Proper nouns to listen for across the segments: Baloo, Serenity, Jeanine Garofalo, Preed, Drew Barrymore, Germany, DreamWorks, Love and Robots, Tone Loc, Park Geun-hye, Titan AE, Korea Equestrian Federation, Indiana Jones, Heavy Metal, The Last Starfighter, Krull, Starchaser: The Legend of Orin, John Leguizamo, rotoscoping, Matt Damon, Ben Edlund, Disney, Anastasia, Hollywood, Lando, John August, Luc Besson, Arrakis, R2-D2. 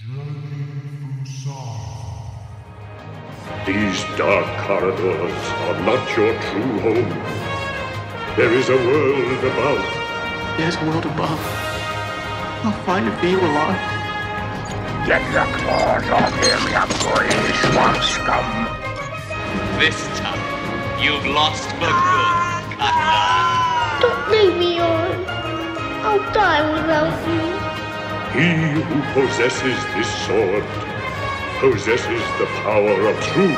These dark corridors are not your true home. There is a world above. There's a world above. I'll find it for you alive. Get your claws off him, you greedy swamp scum. This time, you've lost for good, Katana. Don't leave me, Orin. I'll die without you. He who possesses this sword possesses the power of truth.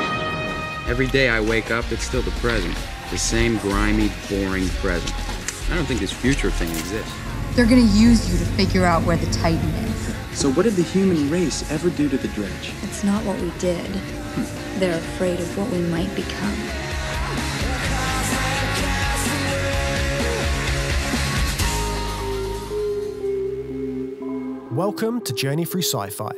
Every day I wake up, it's still the present. The same grimy, boring present. I don't think this future thing exists. They're gonna use you to figure out where the Titan is. So what did the human race ever do to the Dredge? It's not what we did. They're afraid of what we might become. Welcome to Journey Through Sci-Fi.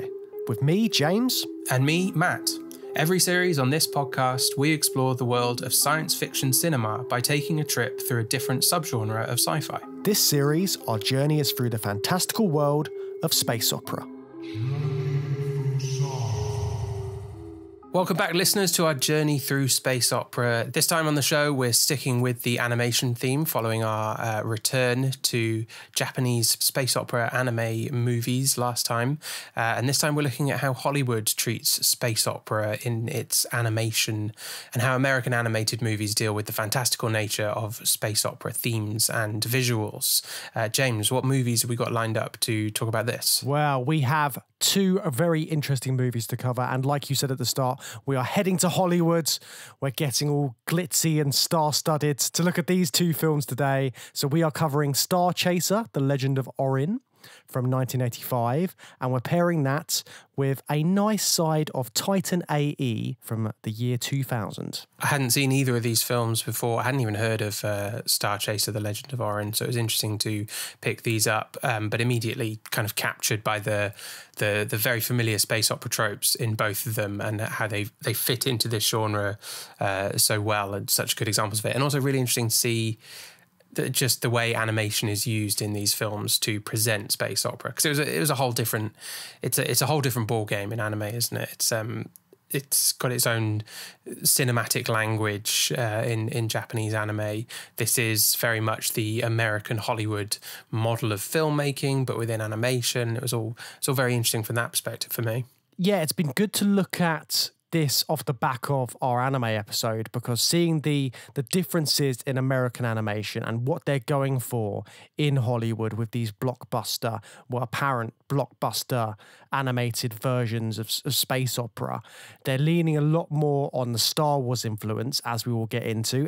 With me, James. And me, Matt. Every series on this podcast, we explore the world of science fiction cinema by taking a trip through a different subgenre of sci-fi. This series, our journey is through the fantastical world of space opera. Welcome back, listeners, to our journey through space opera. This time on the show, we're sticking with the animation theme following our return to Japanese space opera anime movies last time. And this time we're looking at how Hollywood treats space opera in its animation and how American animated movies deal with the fantastical nature of space opera themes and visuals. James, what movies have we got lined up to talk about this? Well, we have two very interesting movies to cover. And like you said at the start, we are heading to Hollywood. We're getting all glitzy and star-studded to look at these two films today. So we are covering Star Chaser, The Legend of Orin from 1985. And we're pairing that with a nice side of Titan AE from the year 2000. I hadn't seen either of these films before. I hadn't even heard of Star Chaser, The Legend of Orin. So it was interesting to pick these up, but immediately kind of captured by the very familiar space opera tropes in both of them and how they fit into this genre so well, and such good examples of it. And also really interesting to see just the way animation is used in these films to present space opera, because it was a whole different, it's a whole different ball game in anime, isn't it? It's got its own cinematic language in Japanese anime. This is very much the American Hollywood model of filmmaking, but within animation. It's all very interesting from that perspective for me. Yeah, it's been good to look at this off the back of our anime episode, because seeing the differences in American animation and what they're going for in Hollywood with these blockbuster, well, apparent blockbuster animated versions of space opera, they're leaning a lot more on the Star Wars influence, as we will get into,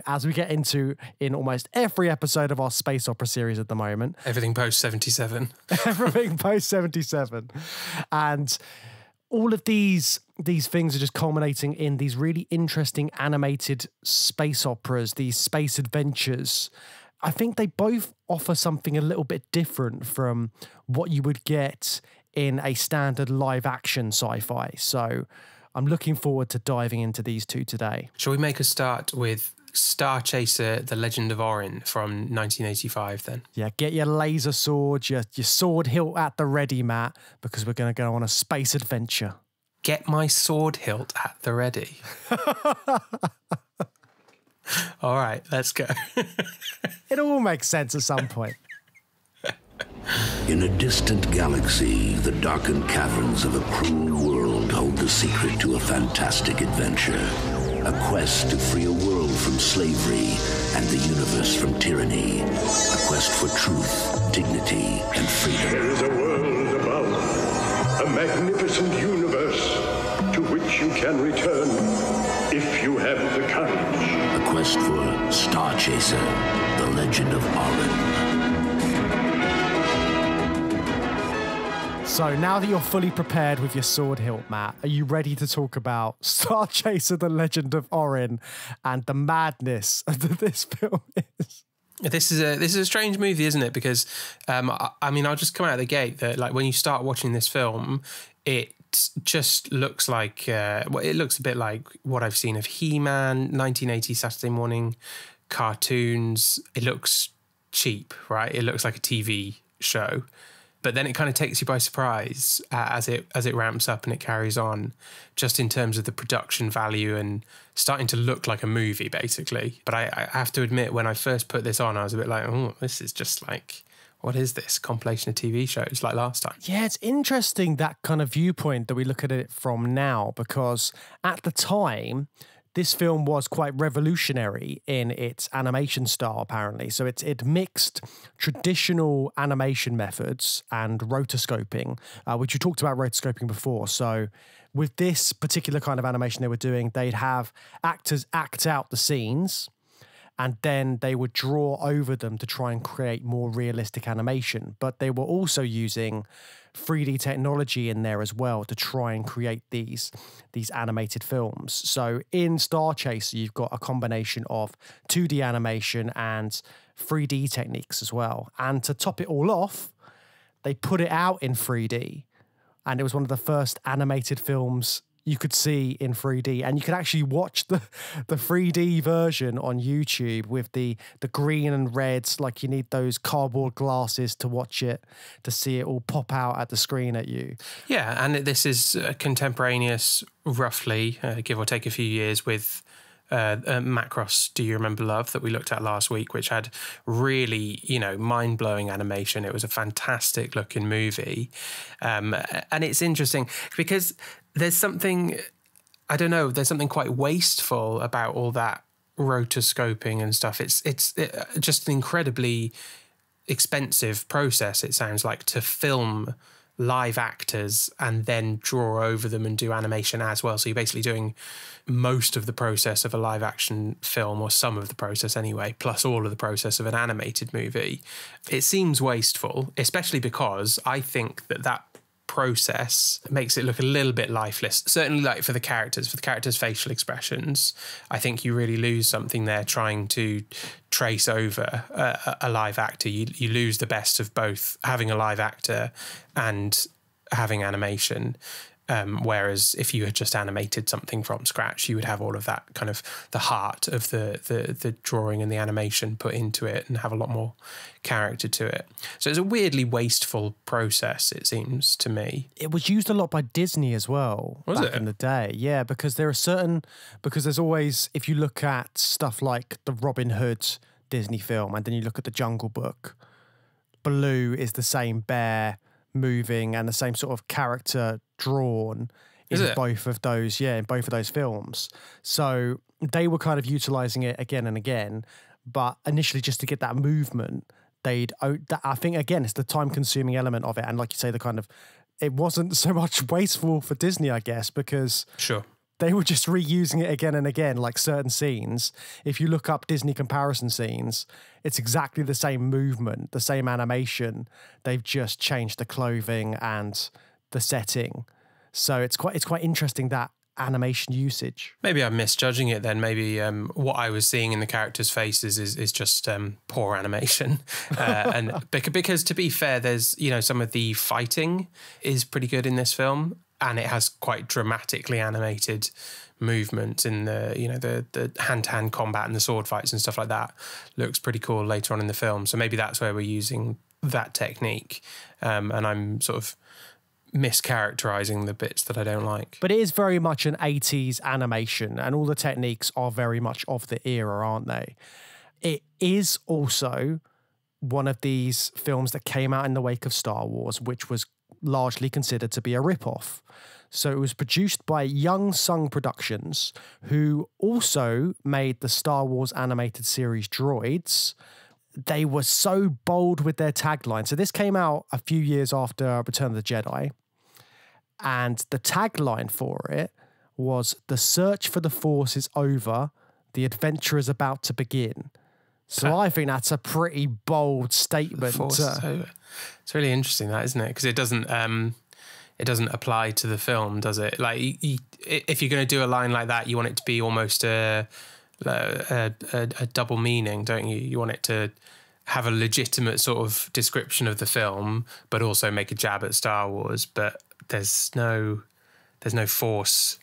in almost every episode of our space opera series at the moment. Everything post-77. Everything post-77. And all of these things are just culminating in these really interesting animated space operas, these space adventures. I think they both offer something a little bit different from what you would get in a standard live-action sci-fi. So I'm looking forward to diving into these two today. Shall we make a start with Star Chaser, The Legend of Orin from 1985 then? Yeah, get your laser sword, your sword hilt at the ready, Matt, because we're going to go on a space adventure. Get my sword hilt at the ready. All right, let's go. It all makes sense at some point. In a distant galaxy, the darkened caverns of a cruel world hold the secret to a fantastic adventure. A quest to free a world from slavery and the universe from tyranny. A quest for truth, dignity, and freedom. There is a world above, a magnificent universe to which you can return if you have the courage. A quest for Star Chaser, The Legend of Orin. So now that you're fully prepared with your sword hilt, Matt, are you ready to talk about Star Chaser, The Legend of Orin and the madness that this film is? This is a strange movie, isn't it? Because I mean, I'll just come out of the gate that, like, when you start watching this film, it just looks like it looks a bit like what I've seen of He-Man, 1980 Saturday morning cartoons. It looks cheap, right? It looks like a TV show. But then it kind of takes you by surprise as it ramps up and it carries on, just in terms of the production value and starting to look like a movie, basically. But I have to admit, when I first put this on, I was a bit like, oh, this is just like, what is this? Compilation of TV shows like last time. Yeah, it's interesting, that kind of viewpoint that we look at it from now, because at the time, this film was quite revolutionary in its animation style, apparently. So it mixed traditional animation methods and rotoscoping, which you talked about rotoscoping before. So with this particular kind of animation they were doing, they'd have actors act out the scenes, and then they would draw over them to try and create more realistic animation. But they were also using 3D technology in there as well to try and create these animated films. So in Star Chaser, you've got a combination of 2D animation and 3D techniques as well. And to top it all off, they put it out in 3D. And it was one of the first animated films you could see in 3D, and you could actually watch the 3D version on YouTube with the green and reds, like you need those cardboard glasses to watch it, to see it all pop out at the screen at you. Yeah, and this is contemporaneous, roughly, give or take a few years, with Macross Do You Remember Love that we looked at last week, which had really, you know, mind-blowing animation. It was a fantastic looking movie. And it's interesting because there's something, I don't know, there's something quite wasteful about all that rotoscoping and stuff. It's just an incredibly expensive process, it sounds like, to film live actors and then draw over them and do animation as well. So you're basically doing most of the process of a live action film, or some of the process anyway, plus all of the process of an animated movie. It seems wasteful, especially because I think that process makes it look a little bit lifeless, certainly like for the characters' facial expressions. I think you really lose something there trying to trace over a live actor. You lose the best of both having a live actor and having animation, whereas if you had just animated something from scratch, you would have all of that kind of the heart of the drawing and the animation put into it, and have a lot more character to it. So it's a weirdly wasteful process, it seems to me. It was used a lot by Disney as well back in the day. Yeah, because there's always, if you look at stuff like the Robin Hood Disney film, and then you look at the Jungle Book, Baloo is the same bear moving and the same sort of character drawn in both of those, yeah, in both of those films. So they were kind of utilizing it again and again, but initially just to get that movement, I think, again, it's the time-consuming element of it, and like you say, the kind of, it wasn't so much wasteful for Disney, I guess, because sure, they were just reusing it again and again, like certain scenes. If you look up Disney comparison scenes, it's exactly the same movement, the same animation. They've just changed the clothing and the setting. So it's quite interesting, that animation usage. Maybe I'm misjudging it then. Maybe what I was seeing in the characters' faces is just poor animation. And because to be fair, there's, you know, some of the fighting is pretty good in this film. And it has quite dramatically animated movements in the, you know, the hand-to-hand combat and the sword fights and stuff like that. Looks pretty cool later on in the film. So maybe that's where we're using that technique. And I'm sort of mischaracterizing the bits that I don't like. But it is very much an 80s animation, and all the techniques are very much of the era, aren't they? It is also one of these films that came out in the wake of Star Wars, which was largely considered to be a rip-off. So it was produced by Young Sung Productions, who also made the Star Wars animated series Droids. They were so bold with their tagline. So this came out a few years after Return of the Jedi, and the tagline for it was, "The search for the Force is over, the adventure is about to begin." So I think that's a pretty bold statement. It's really interesting, that, isn't it? Because it doesn't apply to the film, does it? Like, if you're going to do a line like that, you want it to be almost a double meaning, don't you? You want it to have a legitimate sort of description of the film, but also make a jab at Star Wars. But there's no force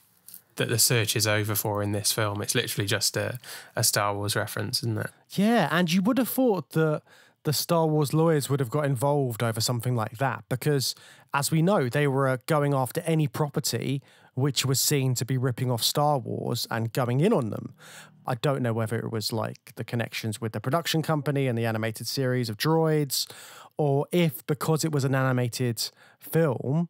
that the search is over for in this film. It's literally just a Star Wars reference, isn't it? Yeah, and you would have thought that the Star Wars lawyers would have got involved over something like that, because as we know, they were going after any property which was seen to be ripping off Star Wars and going in on them. I don't know whether it was like the connections with the production company and the animated series of droids, or if because it was an animated film,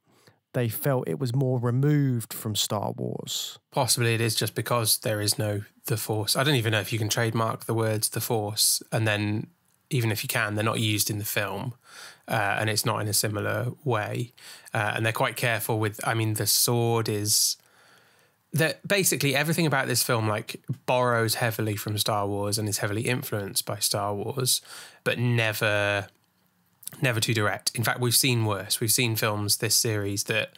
they felt it was more removed from Star Wars. Possibly it is just because there is no The Force. I don't even know if you can trademark the words The Force, and then even if you can, they're not used in the film, and it's not in a similar way. And they're quite careful with, I mean, the sword is... that basically everything about this film like borrows heavily from Star Wars and is heavily influenced by Star Wars, but never too direct. In fact, we've seen worse. We've seen films this series that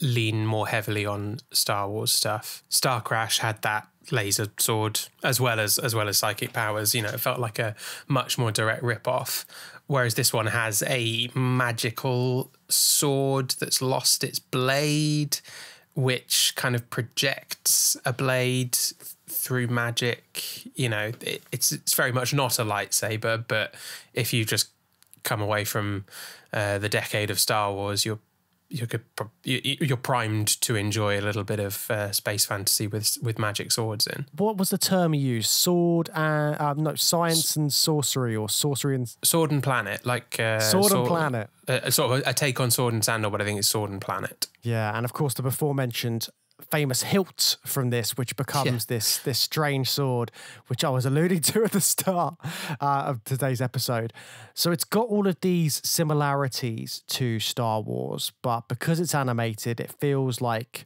lean more heavily on Star Wars stuff. Star Crash had that laser sword as well as psychic powers. You know, it felt like a much more direct rip-off. Whereas this one has a magical sword that's lost its blade, which kind of projects a blade through magic. You know, it's very much not a lightsaber, but if you just come away from the decade of Star Wars, you're primed to enjoy a little bit of space fantasy with magic swords in. What was the term you used? Sword and no, science and sorcery, or sorcery and sword and planet, like sword and planet, sort of a take on Sword and Sandal, but I think it's Sword and Planet. Yeah, and of course the before mentioned famous hilt from this, which becomes this strange sword, which I was alluding to at the start of today's episode. So it's got all of these similarities to Star Wars, but because it's animated, it feels like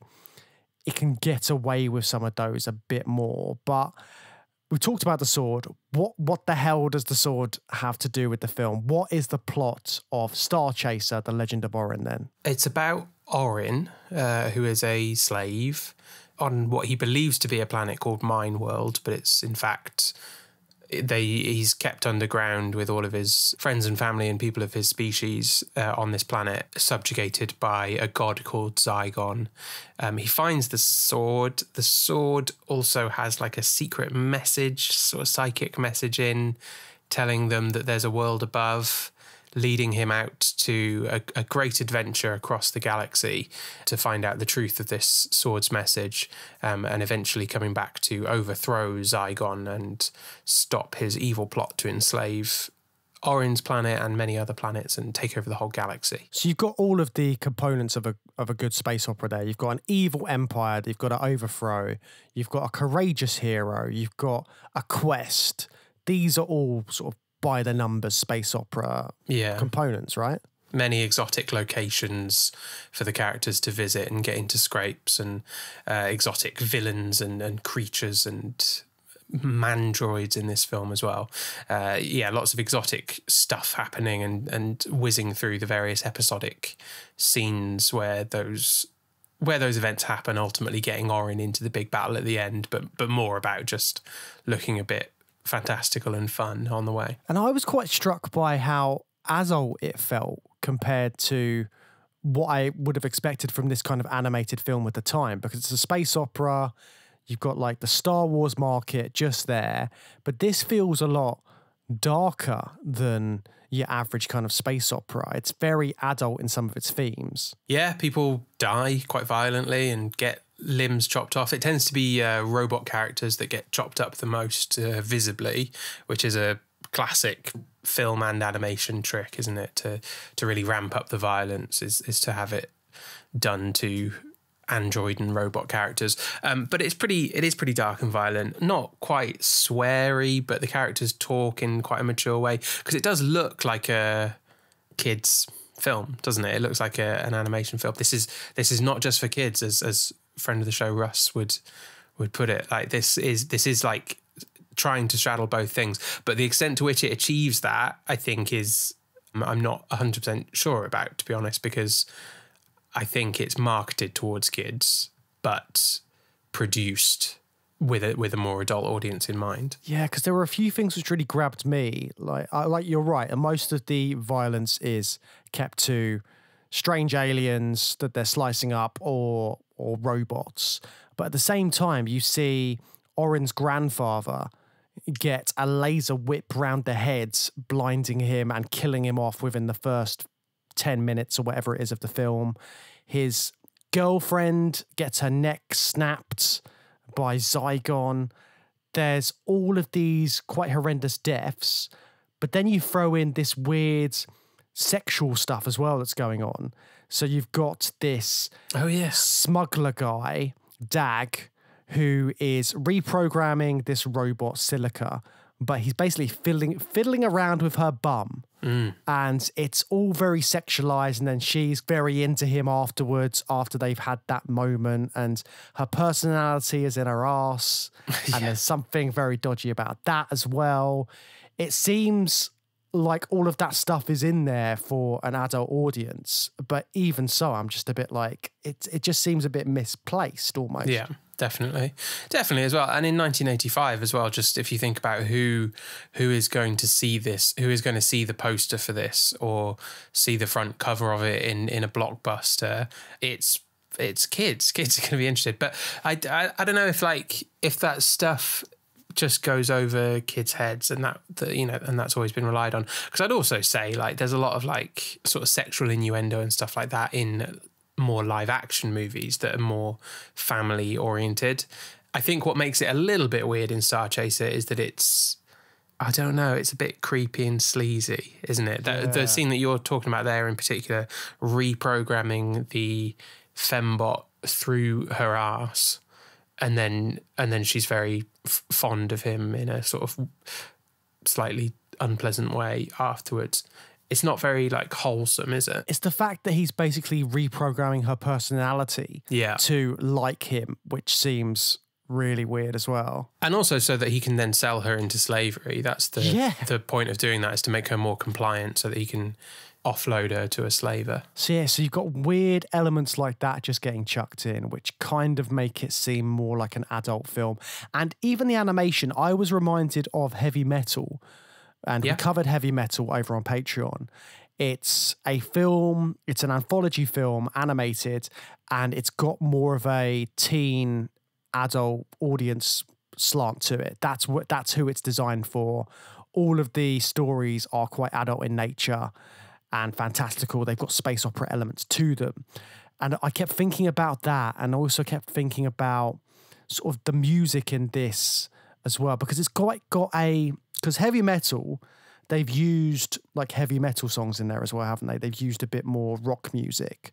it can get away with some of those a bit more. But we talked about the sword. What the hell does the sword have to do with the film? What is the plot of Star Chaser: The Legend of Orin then? It's about Orin, who is a slave on what he believes to be a planet called Mine World, but it's in fact he's kept underground with all of his friends and family and people of his species on this planet, subjugated by a god called Zygon. He finds the sword. The sword also has like a secret message, sort of psychic message in, telling them that there's a world above, leading him out to a great adventure across the galaxy to find out the truth of this sword's message, and eventually coming back to overthrow Zygon and stop his evil plot to enslave Orin's planet and many other planets and take over the whole galaxy. So you've got all of the components of a good space opera there. You've got an evil empire that you've got to overthrow. You've got a courageous hero. You've got a quest. These are all sort of by the numbers space opera components, right? Many exotic locations for the characters to visit and get into scrapes, and exotic villains and creatures and mandroids in this film as well. Lots of exotic stuff happening and whizzing through the various episodic scenes where those events happen, ultimately getting Orin into the big battle at the end, but more about just looking a bit fantastical and fun on the way. And I was quite struck by how adult it felt compared to what I would have expected from this kind of animated film at the time, because it's a space opera, you've got like the Star Wars market just there, but this feels a lot darker than your average kind of space opera. It's very adult in some of its themes. Yeah, people die quite violently and get limbs chopped off. It tends to be robot characters that get chopped up the most visibly, which is a classic film and animation trick, isn't it? To really ramp up the violence is to have it done to android and robot characters. But it is pretty dark and violent, not quite sweary, but the characters talk in quite a mature way, because it does look like a kid's film, doesn't it? It looks like an animation film. This is not just for kids, as friend of the show Russ would put it. Like this is like trying to straddle both things, but the extent to which it achieves that, I think, is I'm not 100% sure about, to be honest, because I think it's marketed towards kids but produced with a more adult audience in mind. Yeah, because there were a few things which really grabbed me. Like you're right, and most of the violence is kept to strange aliens that they're slicing up or robots. But at the same time, you see Orin's grandfather get a laser whip round the heads, blinding him and killing him off within the first 10 minutes or whatever it is of the film. His girlfriend gets her neck snapped by Zygon. There's all of these quite horrendous deaths, but then you throw in this weird sexual stuff as well that's going on. So you've got this smuggler guy, Dag, who is reprogramming this robot Silica, but he's basically fiddling around with her bum. Mm. And it's all very sexualized, and then she's very into him afterwards, after they've had that moment, and her personality is in her ass. And there's something very dodgy about that as well. It seems like all of that stuff is in there for an adult audience, but even so, I'm just a bit like, it just seems a bit misplaced almost. Yeah. Definitely. Definitely as well. And in 1985 as well, just if you think about who is going to see this, who is going to see the poster for this or see the front cover of it in a blockbuster, it's kids. Kids are going to be interested. But I don't know if that stuff just goes over kids' heads, and and that's always been relied on. Because I'd also say there's a lot of sort of sexual innuendo and stuff like that in more live action movies that are more family oriented. I think what makes it a little bit weird in Star Chaser is that it's, I don't know, it's a bit creepy and sleazy, isn't it? Yeah. The scene that you're talking about there in particular, reprogramming the fembot through her ass, and then she's very fond of him in a sort of slightly unpleasant way afterwards. It's not very wholesome, is it? It's the fact that he's basically reprogramming her personality to like him, which seems really weird as well. And also so that he can then sell her into slavery. That's the point of doing that, is to make her more compliant so that he can offload her to a slaver. So yeah, so you've got weird elements like that just getting chucked in, which kind of make it seem more like an adult film. And even the animation, I was reminded of Heavy Metal. And we covered Heavy Metal over on Patreon. It's a film, it's an anthology film, animated, and it's got more of a teen adult audience slant to it. That's who it's designed for. All of the stories are quite adult in nature and fantastical. They've got space opera elements to them. And I kept thinking about that, and also kept thinking about sort of the music in this as well, because it's quite got a... Because Heavy Metal, they've used Heavy Metal songs in there as well, haven't they? They've used a bit more rock music.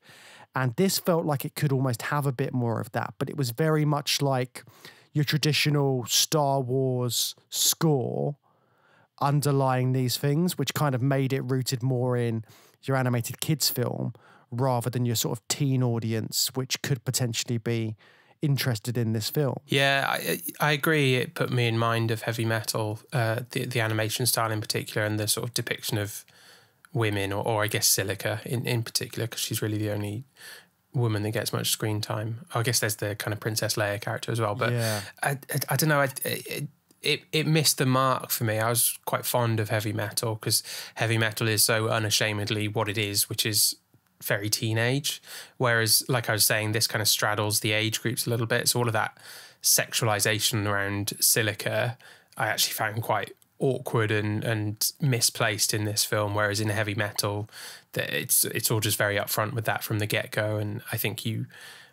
And this felt like it could almost have a bit more of that, but it was very much like your traditional Star Wars score underlying these things, which kind of made it rooted more in your animated kids film rather than your sort of teen audience, which could potentially be interested in this film. Yeah, I agree. It put me in mind of Heavy Metal, the animation style in particular, and the sort of depiction of women, or I guess Silica in particular, because she's really the only woman that gets much screen time. I guess there's the kind of Princess Leia character as well, but yeah. I don't know, it missed the mark for me. I was quite fond of Heavy Metal because Heavy Metal is so unashamedly what it is, which is very teenage, whereas I was saying, this kind of straddles the age groups a little bit, so all of that sexualization around Silica I actually found quite awkward and misplaced in this film, whereas in Heavy Metal that it's all just very upfront with that from the get-go, and I think you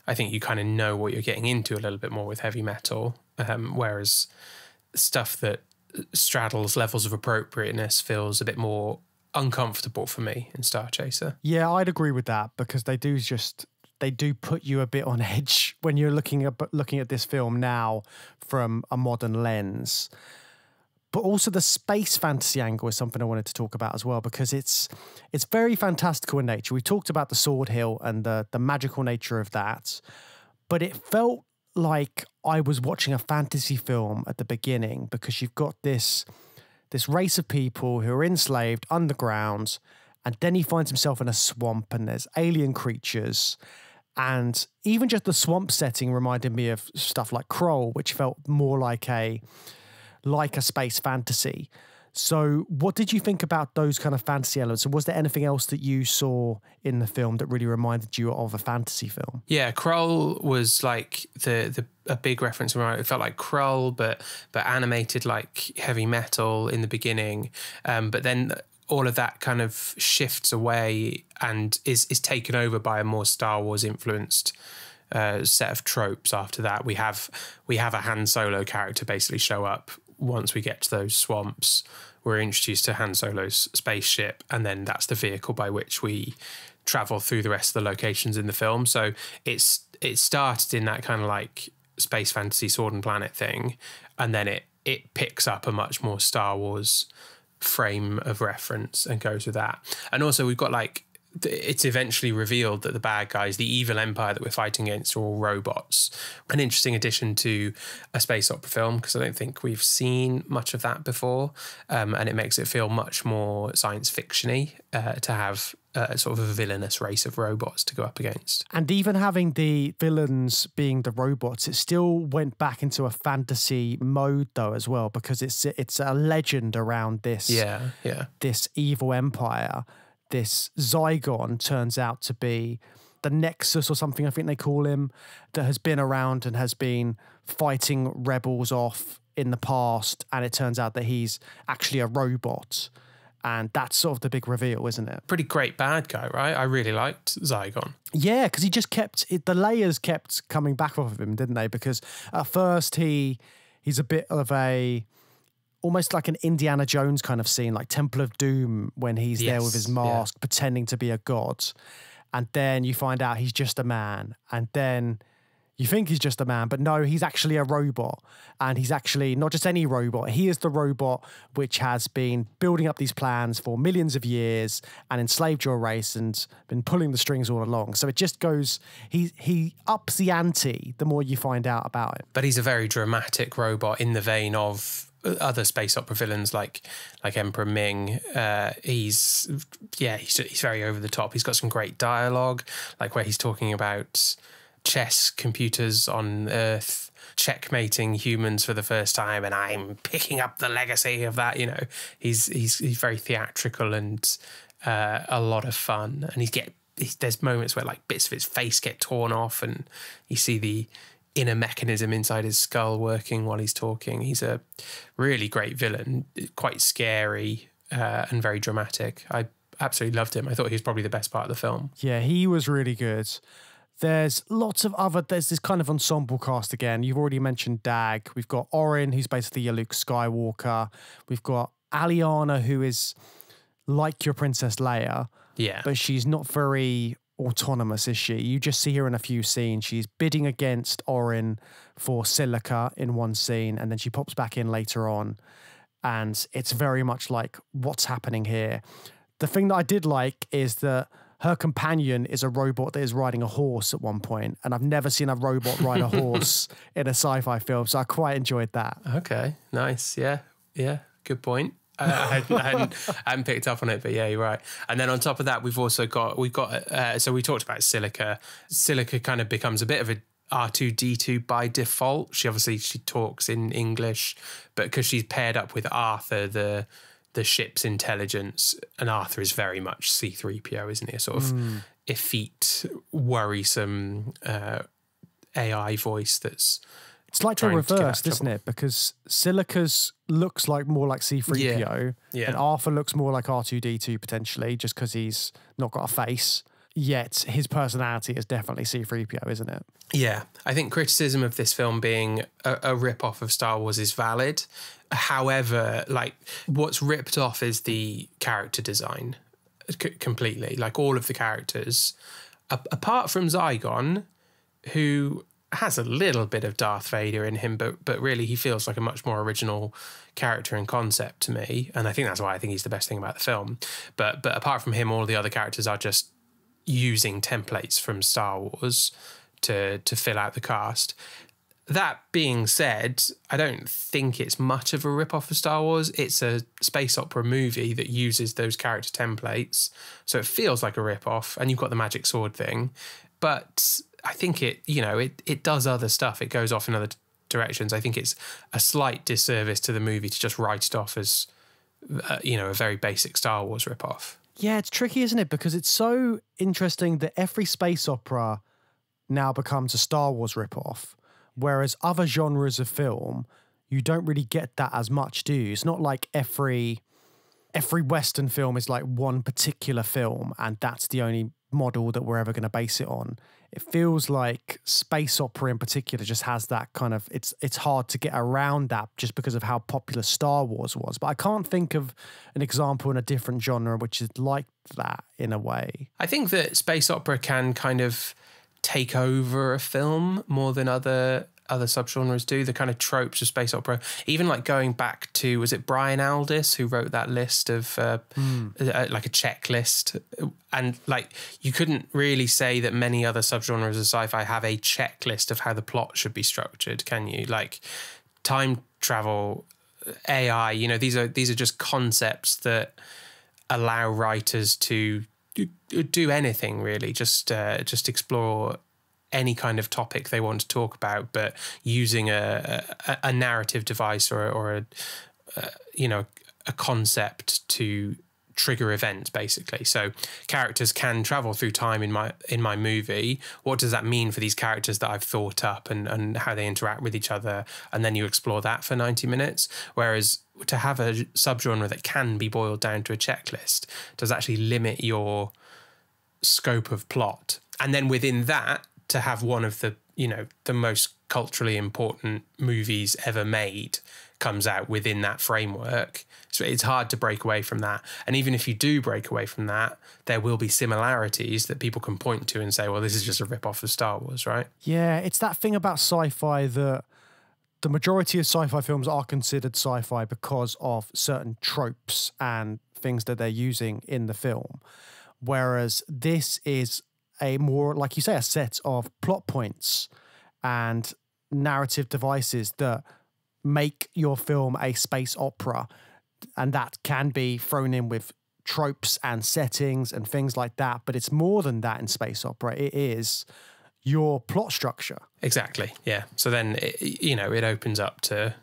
kind of know what you're getting into a little bit more with Heavy Metal, whereas stuff that straddles levels of appropriateness feels a bit more uncomfortable for me in Star Chaser. Yeah, I'd agree with that, because they do put you a bit on edge when you're looking at this film now from a modern lens. But also the space fantasy angle is something I wanted to talk about as well, because it's very fantastical in nature. We talked about the Sword Hill and the magical nature of that, but it felt like I was watching a fantasy film at the beginning, because you've got this race of people who are enslaved underground, and then he finds himself in a swamp, and there's alien creatures. And even just the swamp setting reminded me of stuff like Krull, which felt more like a space fantasy. So what did you think about those kind of fantasy elements? And was there anything else that you saw in the film that really reminded you of a fantasy film? Yeah, Krull was like the a big reference around. It felt like Krull, but animated like Heavy Metal in the beginning. But then all of that kind of shifts away and is taken over by a more Star Wars influenced set of tropes. After that, we have a Han Solo character basically show up. Once we get to those swamps, we're introduced to Han Solo's spaceship, and then that's the vehicle by which we travel through the rest of the locations in the film. So it started in that kind of like space fantasy Sword and Planet thing, and then it picks up a much more Star Wars frame of reference and goes with that. And also we've got like, it's eventually revealed that the bad guys, the evil empire that we're fighting against, are all robots. An interesting addition to a space opera film, because I don't think we've seen much of that before. And it makes it feel much more science fiction-y to have sort of a villainous race of robots to go up against. And even having the villains being the robots, it still went back into a fantasy mode though as well, because it's a legend around this, this evil empire. This Zygon turns out to be the Nexus or something, I think they call him, that has been around and has been fighting rebels off in the past. And it turns out that he's actually a robot. And that's sort of the big reveal, isn't it? Pretty great bad guy, right? I really liked Zygon. Yeah, because he just kept... the layers kept coming back off of him, didn't they? Because at first he's a bit of a... almost like an Indiana Jones kind of scene, like Temple of Doom, when he's there with his mask, pretending to be a god. And then you find out he's just a man. And then you think he's just a man, but no, he's actually a robot. And he's actually not just any robot. He is the robot which has been building up these plans for millions of years and enslaved your race and been pulling the strings all along. So it just goes, he ups the ante the more you find out about him. But he's a very dramatic robot in the vein of other space opera villains like Emperor Ming. He's very over the top. He's got some great dialogue, like where he's talking about chess computers on Earth checkmating humans for the first time, and I'm picking up the legacy of that. You know, he's very theatrical and a lot of fun. And there's moments where like bits of his face get torn off, and you see the inner mechanism inside his skull working while he's talking. He's a really great villain, quite scary and very dramatic. I absolutely loved him. I thought he was probably the best part of the film. Yeah, he was really good. There's lots of other... there's this kind of ensemble cast again. You've already mentioned Dag. We've got Orin, who's basically a Luke Skywalker. We've got Aliana, who is like your Princess Leia. Yeah. But she's not very... autonomous, is she? You just see her in a few scenes. She's bidding against Orin for Silica in one scene, and then she pops back in later on. And it's very much like, what's happening here? The thing that I did like is that her companion is a robot that is riding a horse at one point, and I've never seen a robot ride a horse in a sci-fi film, so I quite enjoyed that. Okay, nice. Yeah, good point. I hadn't picked up on it, but yeah, you're right. And then on top of that, we've got, so we talked about Silica. Silica kind of becomes a bit of a R2-D2 by default. She obviously talks in English, but because she's paired up with Arthur, the ship's intelligence, and Arthur is very much C-3PO, isn't he? A sort of effete, worrisome AI voice that's... it's like they're reversed, isn't it? Because Silica's looks like more like C-3PO, and Arthur looks more like R2-D2 potentially, just because he's not got a face. Yet his personality is definitely C-3PO, isn't it? Yeah, I think criticism of this film being a rip-off of Star Wars is valid. However, like what's ripped off is the character design completely. Like all of the characters, apart from Zygon, who has a little bit of Darth Vader in him, but really he feels like a much more original character and concept to me, and I think that's why I think he's the best thing about the film. But apart from him, all the other characters are just using templates from Star Wars to fill out the cast. That being said, I don't think it's much of a rip-off of Star Wars. It's a space opera movie that uses those character templates, so it feels like a rip-off, and you've got the magic sword thing, but I think it does other stuff. It goes off in other directions. I think it's a slight disservice to the movie to just write it off as, a very basic Star Wars ripoff. Yeah, it's tricky, isn't it? Because it's so interesting that every space opera now becomes a Star Wars ripoff, Whereas other genres of film, you don't really get that as much, do you? It's not like every Western film is like one particular film and that's the only model that we're ever going to base it on. It feels like space opera in particular just has that kind of, it's hard to get around that just because of how popular Star Wars was. But I can't think of an example in a different genre which is like that in a way. I think that space opera can kind of take over a film more than other subgenres do, the kind of tropes of space opera. Even like going back to, was it Brian Aldiss who wrote that list of like a checklist? And like you couldn't really say that many other subgenres of sci-fi have a checklist of how the plot should be structured, can you? Like time travel, AI, you know, these are just concepts that allow writers to do anything really, just explore any kind of topic they want to talk about, but using a narrative device or a you know, a concept to trigger events, basically. So characters can travel through time in my movie. What does that mean for these characters that I've thought up and how they interact with each other? And then you explore that for 90 minutes. Whereas to have a subgenre that can be boiled down to a checklist does actually limit your scope of plot. And then within that, to have one of the, you know, the most culturally important movies ever made comes out within that framework. So it's hard to break away from that. And even if you do break away from that, there will be similarities that people can point to and say, well, this is just a rip-off of Star Wars, right? Yeah, it's that thing about sci-fi that the majority of sci-fi films are considered sci-fi because of certain tropes and things that they're using in the film. Whereas this is a more, like you say, a set of plot points and narrative devices that make your film a space opera. And that can be thrown in with tropes and settings and things like that. But it's more than that in space opera. It is your plot structure. Exactly, yeah. So then, you know, it opens up to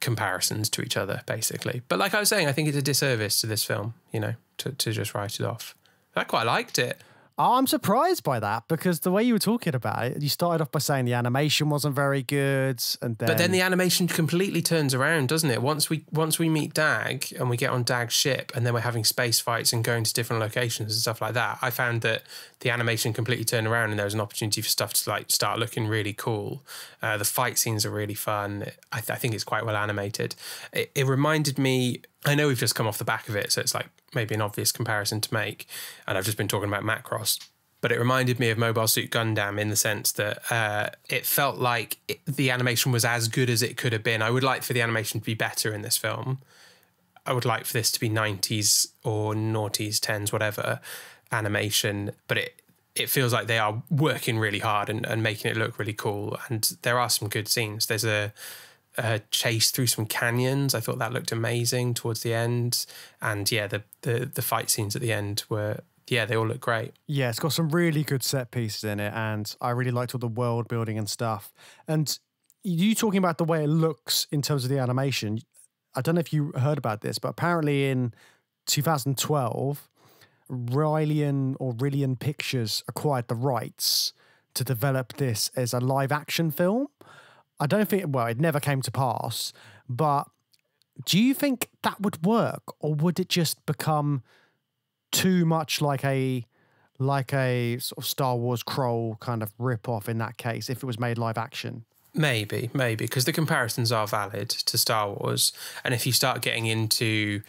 comparisons to each other, basically. But like I was saying, I think it's a disservice to this film, you know, to just write it off. I quite liked it. I'm surprised by that, because the way you were talking about it, you started off by saying the animation wasn't very good, and then... But then the animation completely turns around, doesn't it? Once we meet Dag and we get on Dag's ship and then we're having space fights and going to different locations and stuff like that, I found that the animation completely turned around and there was an opportunity for stuff to like start looking really cool. The fight scenes are really fun. I think it's quite well animated. It reminded me... I know we've just come off the back of it, so it's like maybe an obvious comparison to make. And I've just been talking about Macross, but it reminded me of Mobile Suit Gundam in the sense that it felt like the animation was as good as it could have been. I would like for the animation to be better in this film. I would like for this to be 90s or noughties, 10s, whatever animation, but it feels like they are working really hard and making it look really cool. And there are some good scenes. There's a chase through some canyons. I thought that looked amazing towards the end. And yeah, the fight scenes at the end were, yeah, they all look great. Yeah, it's got some really good set pieces in it. And I really liked all the world building and stuff. And you talking about the way it looks in terms of the animation, I don't know if you heard about this, but apparently in 2012, Rillian Pictures acquired the rights to develop this as a live action film. I don't think, well, it never came to pass, but do you think that would work, or would it just become too much like a sort of Star Wars Krull kind of rip-off in that case if it was made live action? Maybe, because the comparisons are valid to Star Wars. And if you start getting into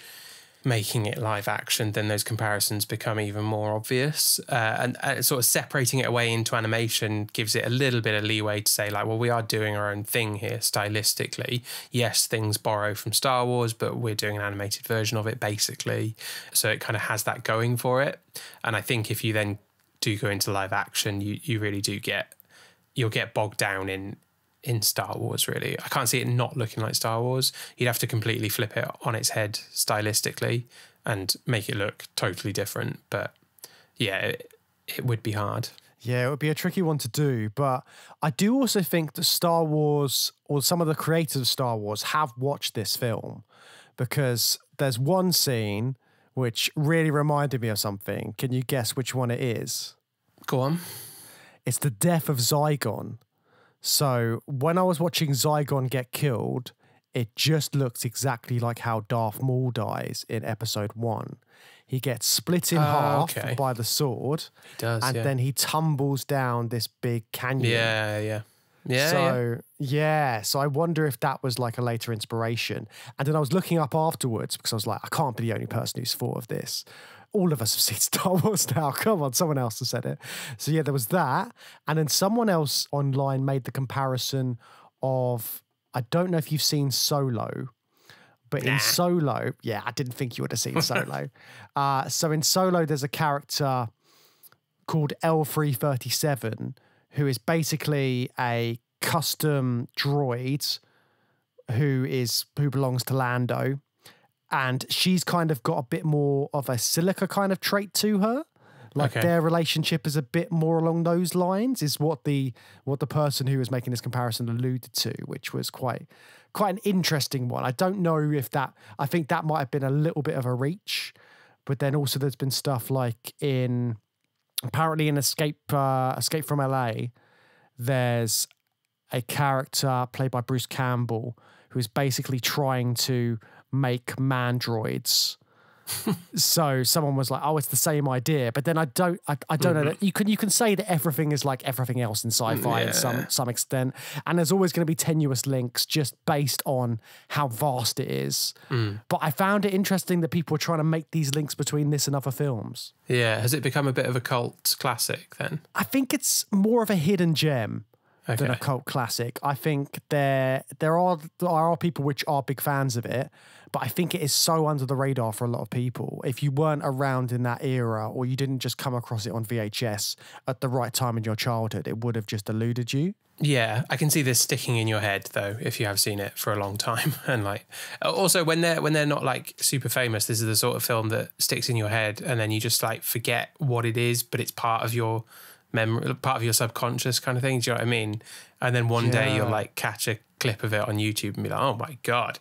making it live action, then those comparisons become even more obvious, and sort of separating it away into animation gives it a little bit of leeway to say, like, well, we are doing our own thing here stylistically. Yes, things borrow from Star Wars, but we're doing an animated version of it, basically. So it kind of has that going for it. And I think if you then do go into live action, you really do get, you'll get bogged down in Star Wars, really. I can't see it not looking like Star Wars. You'd have to completely flip it on its head stylistically and make it look totally different. But yeah, it would be hard. Yeah, it would be a tricky one to do. But I do also think that Star Wars, or some of the creators of Star Wars, have watched this film, because there's one scene which really reminded me of something. Can you guess which one it is? Go on. It's the death of Zygon. So when I was watching Zygon get killed, it just looks exactly like how Darth Maul dies in episode 1. He gets split in half by the sword. He does, and then he tumbles down this big canyon. So I wonder if that was like a later inspiration. And then I was looking up afterwards because I was like, I can't be the only person who's thought of this. All of us have seen Star Wars now. Come on, someone else has said it. So yeah, there was that. And then someone else online made the comparison of, I don't know if you've seen Solo, but in Solo, I didn't think you would have seen Solo. So in Solo, there's a character called L337, who is basically a custom droid who belongs to Lando, and she's kind of got a bit more of a Silica kind of trait to her. Like their relationship is a bit more along those lines, is what the person who was making this comparison alluded to, which was quite an interesting one. I don't know if that, I think that might have been a little bit of a reach, but then also there's been stuff like in, apparently in Escape from LA, there's a character played by Bruce Campbell who is basically trying to make mandroids. So someone was like, "Oh, it's the same idea," but then I don't know that you can say that everything is like everything else in sci-fi in some extent, and there's always going to be tenuous links just based on how vast it is. But I found it interesting that people were trying to make these links between this and other films. Yeah, has it become a bit of a cult classic then? I think it's more of a hidden gem than a cult classic. I think there are people which are big fans of it, but I think it is so under the radar for a lot of people. If you weren't around in that era, or you didn't just come across it on VHS at the right time in your childhood, it would have just eluded you. Yeah, I can see this sticking in your head though, if you have seen it for a long time. And like, also when they're not like super famous, this is the sort of film that sticks in your head, and then you just like forget what it is, but it's part of your memory, part of your subconscious kind of thing. Do you know what I mean? And then one day you'll like catch a clip of it on YouTube and be like, oh my god,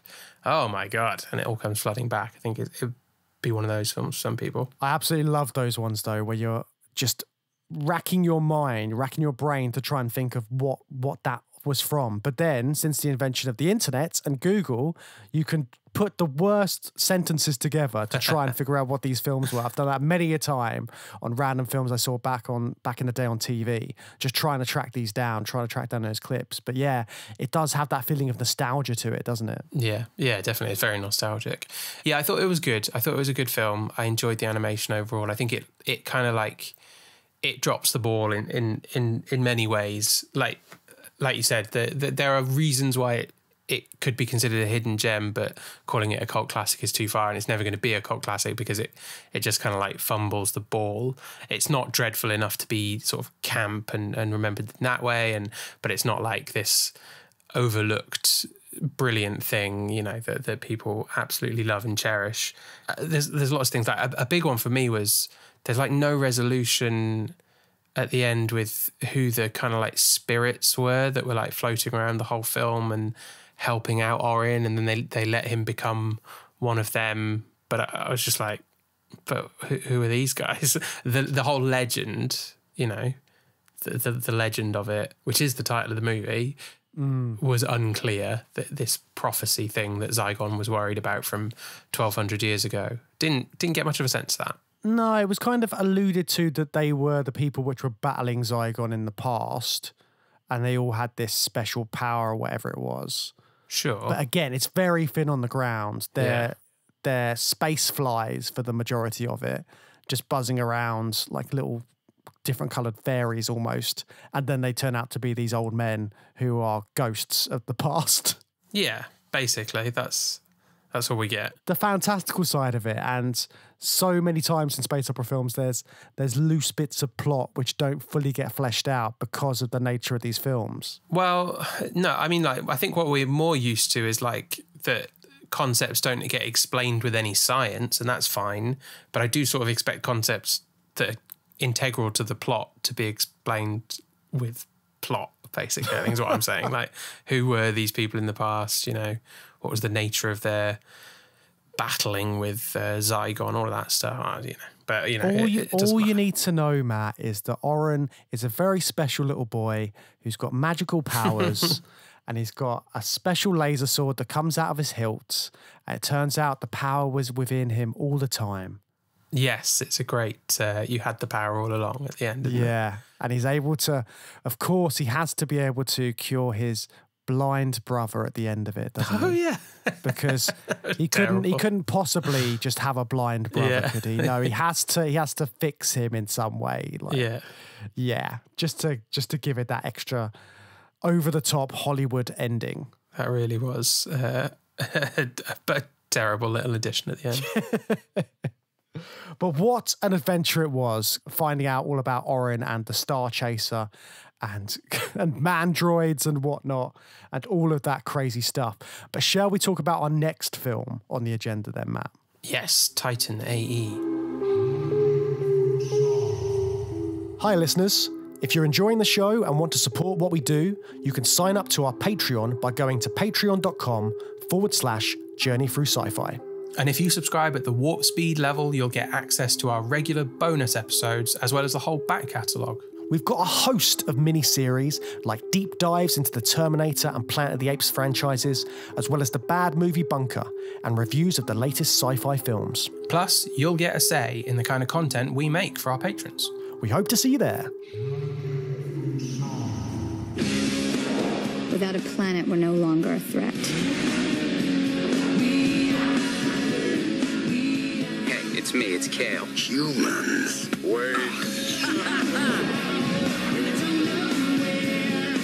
and it all comes flooding back. I think it'd be one of those films for some people. I absolutely love those ones though, where you're just racking your brain to try and think of what that was from. But then since the invention of the internet and Google, you can put the worst sentences together to try and figure out what these films were. I've done that many a time on random films I saw back in the day on TV, just trying to track down those clips. But yeah, it does have that feeling of nostalgia to it, doesn't it? Yeah, definitely. It's very nostalgic. Yeah, I thought it was good. I thought it was a good film. I enjoyed the animation overall. I think it kind of like, it drops the ball in many ways. Like you said, there are reasons why it could be considered a hidden gem, but calling it a cult classic is too far, and it's never going to be a cult classic because it just kind of like fumbles the ball. It's not dreadful enough to be sort of camp and remembered in that way, but it's not like this overlooked brilliant thing, you know, that people absolutely love and cherish. There's lots of things. Like a big one for me was there's like no resolution at the end with who the kind of like spirits were that were like floating around the whole film and helping out Orin, and then they let him become one of them. But I was just like, but who are these guys? The whole legend, you know, the legend of it, which is the title of the movie, was unclear. That this prophecy thing that Zygon was worried about from 1200 years ago didn't get much of a sense of that. No, it was kind of alluded to that they were the people which were battling Zygon in the past, and they all had this special power or whatever it was. Sure. But again, it's very thin on the ground. They're space flies for the majority of it, just buzzing around like little different coloured fairies almost, and then they turn out to be these old men who are ghosts of the past. Yeah, basically, that's all we get. The fantastical side of it. And so many times in space opera films, there's loose bits of plot which don't fully get fleshed out because of the nature of these films. Well, no, I mean, like, I think what we're more used to is like that concepts don't get explained with any science, and that's fine. But I do sort of expect concepts that are integral to the plot to be explained with plot, basically, I think is what I'm saying. Like, who were these people in the past, you know? What was the nature of their battling with Zygon, all of that stuff? You know, But you know, all you need to know, Matt, is that Orin is a very special little boy who's got magical powers, and he's got a special laser sword that comes out of his hilt. And it turns out the power was within him all the time. Yes, it's a great, you had the power all along at the end, didn't it? And he's able to, of course, he has to be able to cure his blind brother at the end of it, doesn't he? Yeah. Because he couldn't possibly just have a blind brother, could he? No, he has to fix him in some way. Like, just to give it that extra over-the-top Hollywood ending. That really was a terrible little addition at the end. But what an adventure it was, finding out all about Orin and the Star Chaser and mandroids and whatnot and all of that crazy stuff. But shall we talk about our next film on the agenda then, Matt? Yes, Titan AE. Hi, listeners. If you're enjoying the show and want to support what we do, you can sign up to our Patreon by going to patreon.com/journeythrough-sci-fi. And if you subscribe at the Warp Speed level, you'll get access to our regular bonus episodes, as well as the whole back catalogue. We've got a host of mini-series, like deep dives into the Terminator and Planet of the Apes franchises, as well as the Bad Movie Bunker, and reviews of the latest sci-fi films. Plus, you'll get a say in the kind of content we make for our patrons. We hope to see you there. Without a planet, we're no longer a threat. It's me, it's Kale. Humans. Wait.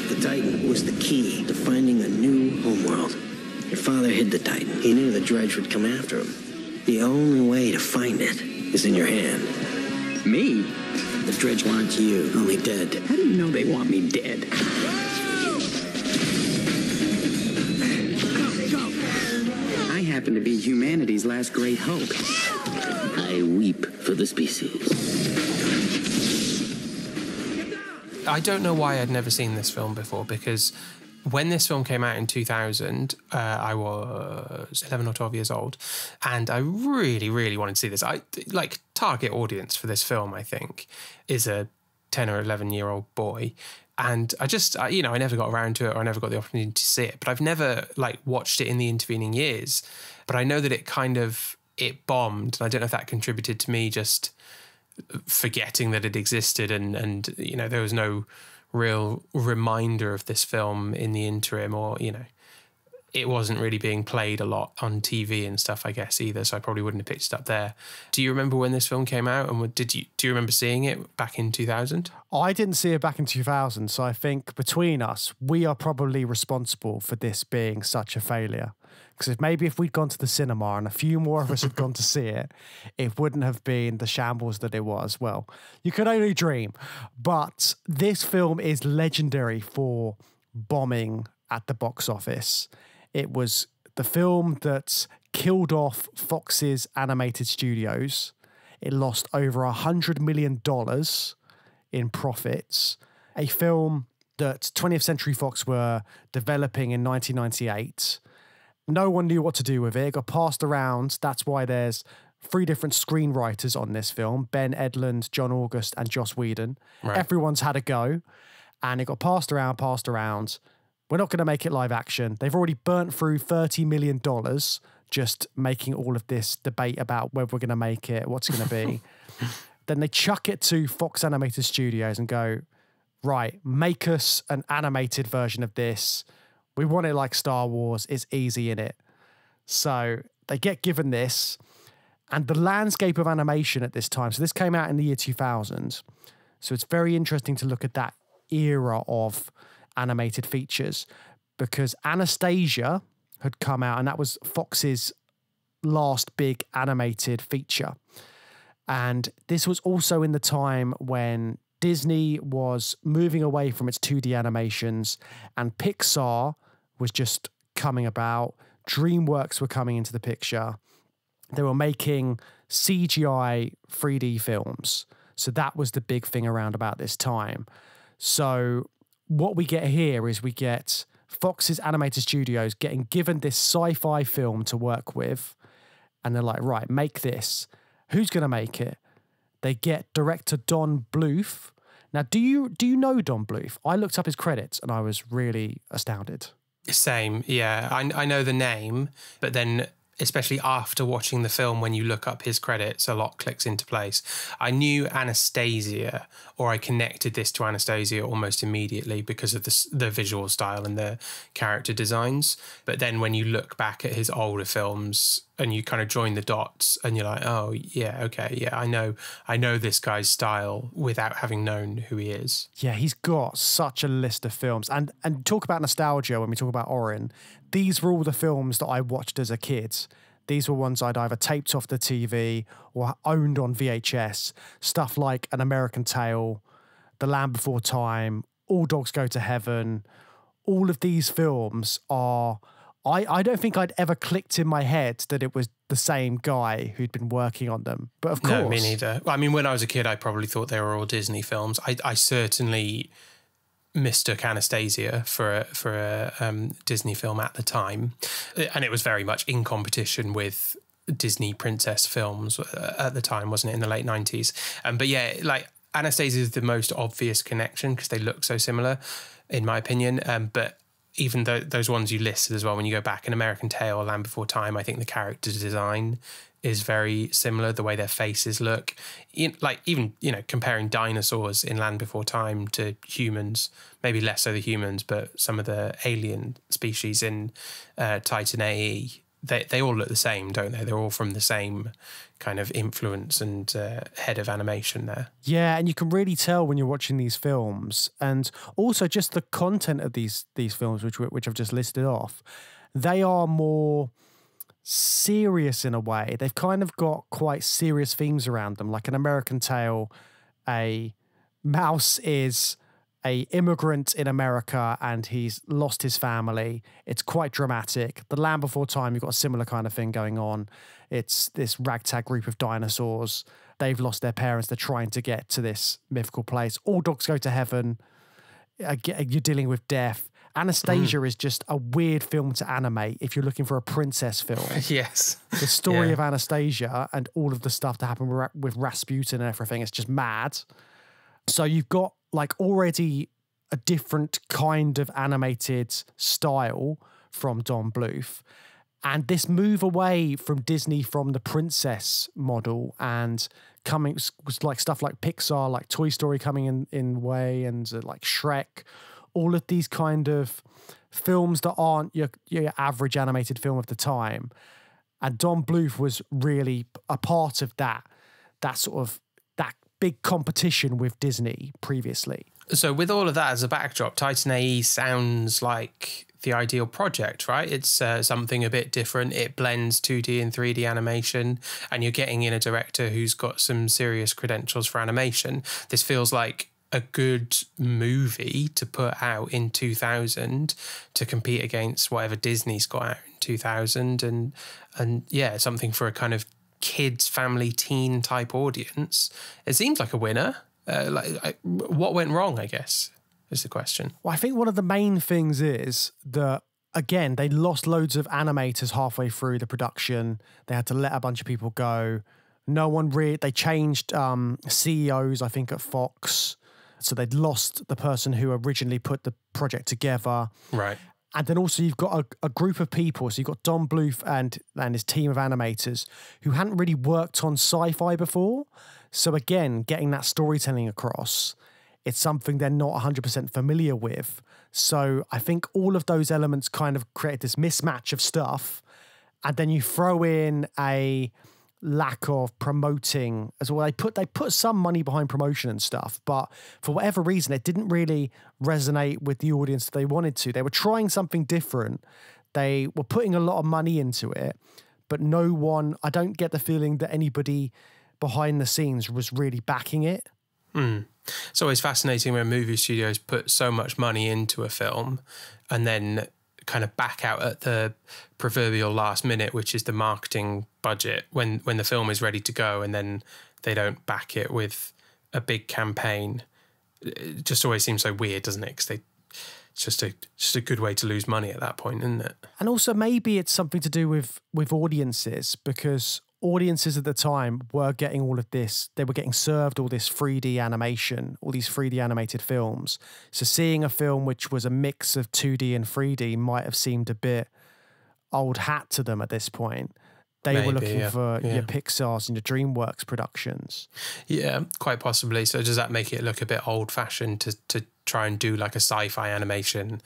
The Titan was the key to finding a new homeworld. Your father hid the Titan. He knew the Dredge would come after him. The only way to find it is in your hand. Me? The Dredge wants you, only dead. How do you know they want me dead? Go. I happen to be humanity's last great hope. I weep for the species. I don't know why I'd never seen this film before, because when this film came out in 2000, I was 11 or 12 years old, and I really, really wanted to see this. Like, target audience for this film, I think, is a 10 or 11-year-old boy. And I you know, I never got around to it, or I never got the opportunity to see it, but I've never, like, watched it in the intervening years. But I know that it kind of... it bombed, and I don't know if that contributed to me just forgetting that it existed, and you know, there was no real reminder of this film in the interim, or you know, it wasn't really being played a lot on TV and stuff, I guess, either, so I probably wouldn't have picked it up there. Do you remember when this film came out, and do you remember seeing it back in 2000? I didn't see it back in 2000, so I think between us, we are probably responsible for this being such a failure. Because maybe if we'd gone to the cinema and a few more of us had gone to see it, it wouldn't have been the shambles that it was. Well, you can only dream. But this film is legendary for bombing at the box office. It was the film that killed off Fox's Animated Studios. It lost over $100 million in profits. A film that 20th Century Fox were developing in 1998. No one knew what to do with it. It got passed around. That's why there's 3 different screenwriters on this film: Ben Edlund, John August, and Joss Whedon. Right. Everyone's had a go, and it got passed around. We're not going to make it live action. They've already burnt through $30 million just making all of this debate about whether we're going to make it, what's it going to be. Then they chuck it to Fox Animated Studios and go, right, make us an animated version of this. We want it like Star Wars. It's easy, in it. So they get given this, and the landscape of animation at this time. So this came out in the year 2000. So it's very interesting to look at that era of animated features, because Anastasia had come out, and that was Fox's last big animated feature. And this was also in the time when Disney was moving away from its 2D animations, and Pixar was just coming about. DreamWorks were coming into the picture. They were making CGI 3D films. So that was the big thing around about this time. So what we get here is we get Fox's Animated Studios getting given this sci-fi film to work with. And they're like, right, make this. Who's going to make it? They get director Don Bluth. Now, do you know Don Bluth? I looked up his credits and I was really astounded. Same, yeah. I know the name, but then especially after watching the film, when you look up his credits, a lot clicks into place. I knew Anastasia, or I connected this to Anastasia almost immediately because of the visual style and the character designs. But then when you look back at his older films and you kind of join the dots and you're like, oh, yeah, okay, yeah, I know this guy's style without having known who he is. Yeah, he's got such a list of films. And talk about nostalgia when we talk about Orin. These were all the films that I watched as a kid. These were ones I'd either taped off the TV or owned on VHS. Stuff like An American Tail, The Land Before Time, All Dogs Go to Heaven. All of these films are... I don't think I'd ever clicked in my head that it was the same guy who'd been working on them. But of course... No, me neither. I mean, when I was a kid, I probably thought they were all Disney films. I certainly... mistook Anastasia for a Disney film at the time, and it was very much in competition with Disney princess films at the time, wasn't it, in the late 90s? But yeah, like Anastasia is the most obvious connection because they look so similar, in my opinion. But even though those ones you listed as well, when you go back, An American Tail, Land Before Time, I think the character design is very similar, the way their faces look. Like even, you know, comparing dinosaurs in Land Before Time to humans, maybe less so the humans, but some of the alien species in Titan AE, they all look the same, don't they? They're all from the same kind of influence and head of animation there. Yeah, and you can really tell when you're watching these films, and also just the content of these films, which I've just listed off. They are more... serious in a way. They've kind of got quite serious themes around them. Like An American Tail, a mouse is an immigrant in America and he's lost his family. It's quite dramatic. The Land Before Time, you've got a similar kind of thing going on. It's this ragtag group of dinosaurs. They've lost their parents. They're trying to get to this mythical place. All Dogs Go to Heaven. You're dealing with death. Anastasia is just a weird film to animate if you're looking for a princess film. Yes. The story of Anastasia and all of the stuff to happen with Rasputin and everything, it's just mad. So you've got like already a different kind of animated style from Don Bluth. And this move away from Disney, from the princess model, and coming was like stuff like Pixar, like Toy Story coming in way, and like Shrek. All of these kind of films that aren't your average animated film of the time. And Don Bluth was really a part of that big competition with Disney previously. So with all of that as a backdrop, Titan AE sounds like the ideal project, right? It's something a bit different. It blends 2D and 3D animation, and you're getting in a director who's got some serious credentials for animation. This feels like a good movie to put out in 2000 to compete against whatever Disney's got out in 2000, and yeah, something for a kind of kids, family, teen type audience. It seems like a winner. What went wrong, I guess, is the question. Well, I think one of the main things is that, again, they lost loads of animators halfway through the production. They had to let a bunch of people go. No one really... They changed CEOs, I think, at Fox... So they'd lost the person who originally put the project together. Right. And then also you've got a group of people. So you've got Don Bluth and his team of animators who hadn't really worked on sci-fi before. So again, getting that storytelling across, it's something they're not 100% familiar with. So I think all of those elements kind of create this mismatch of stuff. And then you throw in a lack of promoting as well. They put some money behind promotion and stuff, but for whatever reason, it didn't really resonate with the audience that they wanted to. They were trying something different. They were putting a lot of money into it, but no one, I don't get the feeling that anybody behind the scenes was really backing it. Mm. It's always fascinating when movie studios put so much money into a film and then kind of back out at the proverbial last minute, which is the marketing budget, when the film is ready to go, and then they don't back it with a big campaign. It just always seems so weird, doesn't it? Because it's just a good way to lose money at that point, isn't it? And also maybe it's something to do with audiences, because audiences at the time were getting all of this. They were getting served all this 3D animation, all these 3D animated films. So seeing a film which was a mix of 2D and 3D might have seemed a bit old hat to them at this point. They were looking for your Pixar's and your DreamWorks productions. Yeah, quite possibly. So does that make it look a bit old-fashioned to try and do like a sci-fi animation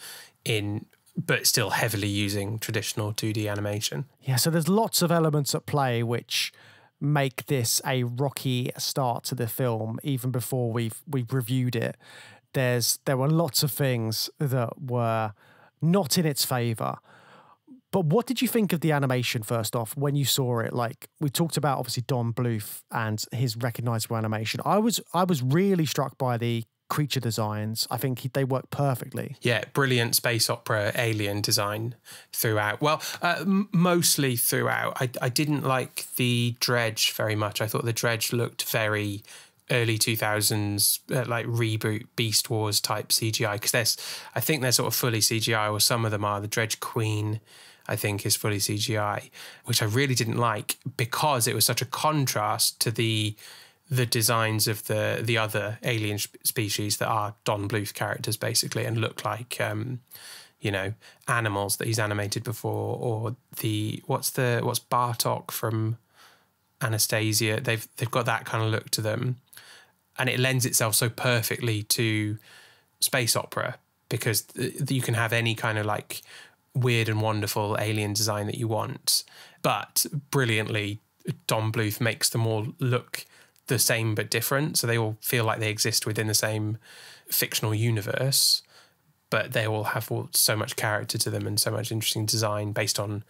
in... but still heavily using traditional 2D animation? Yeah, so there's lots of elements at play which make this a rocky start to the film, even before we've reviewed it. There were lots of things that were not in its favour. But what did you think of the animation, first off, when you saw it? Like, we talked about, obviously, Don Bluth and his recognisable animation. I was really struck by the creature designs. I think they work perfectly. Yeah, brilliant space opera alien design throughout. Well, mostly throughout. I didn't like the dredge very much. I thought the dredge looked very early 2000s, like reboot Beast Wars type CGI, because I think they're sort of fully CGI, or some of them are. The Dredge Queen, I think, is fully CGI, which I really didn't like because it was such a contrast to the designs of the other alien species that are Don Bluth characters, basically, and look like, you know, animals that he's animated before, or what's Bartok from Anastasia. They've got that kind of look to them, and it lends itself so perfectly to space opera because you can have any kind of like weird and wonderful alien design that you want, but brilliantly Don Bluth makes them all look the same but different, so they all feel like they exist within the same fictional universe, but they all have so much character to them and so much interesting design based on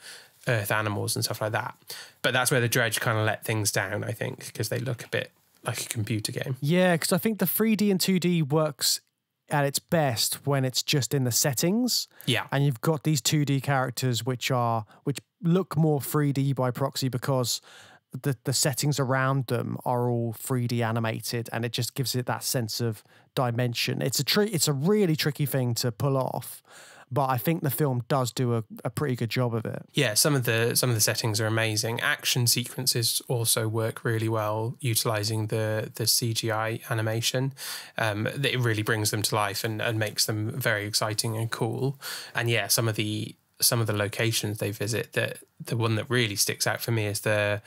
Earth animals and stuff like that. But that's where the dredge kind of let things down, I think, because they look a bit like a computer game. Yeah, because I think the 3D and 2D works at its best when it's just in the settings. Yeah. And you've got these 2D characters which look more 3D by proxy because the settings around them are all 3D animated, and it just gives it that sense of dimension. It's a really tricky thing to pull off, but I think the film does do a pretty good job of it. Yeah, some of the settings are amazing. Action sequences also work really well, utilizing the CGI animation. It really brings them to life and makes them very exciting and cool. And yeah, some of the locations they visit, the one that really sticks out for me is the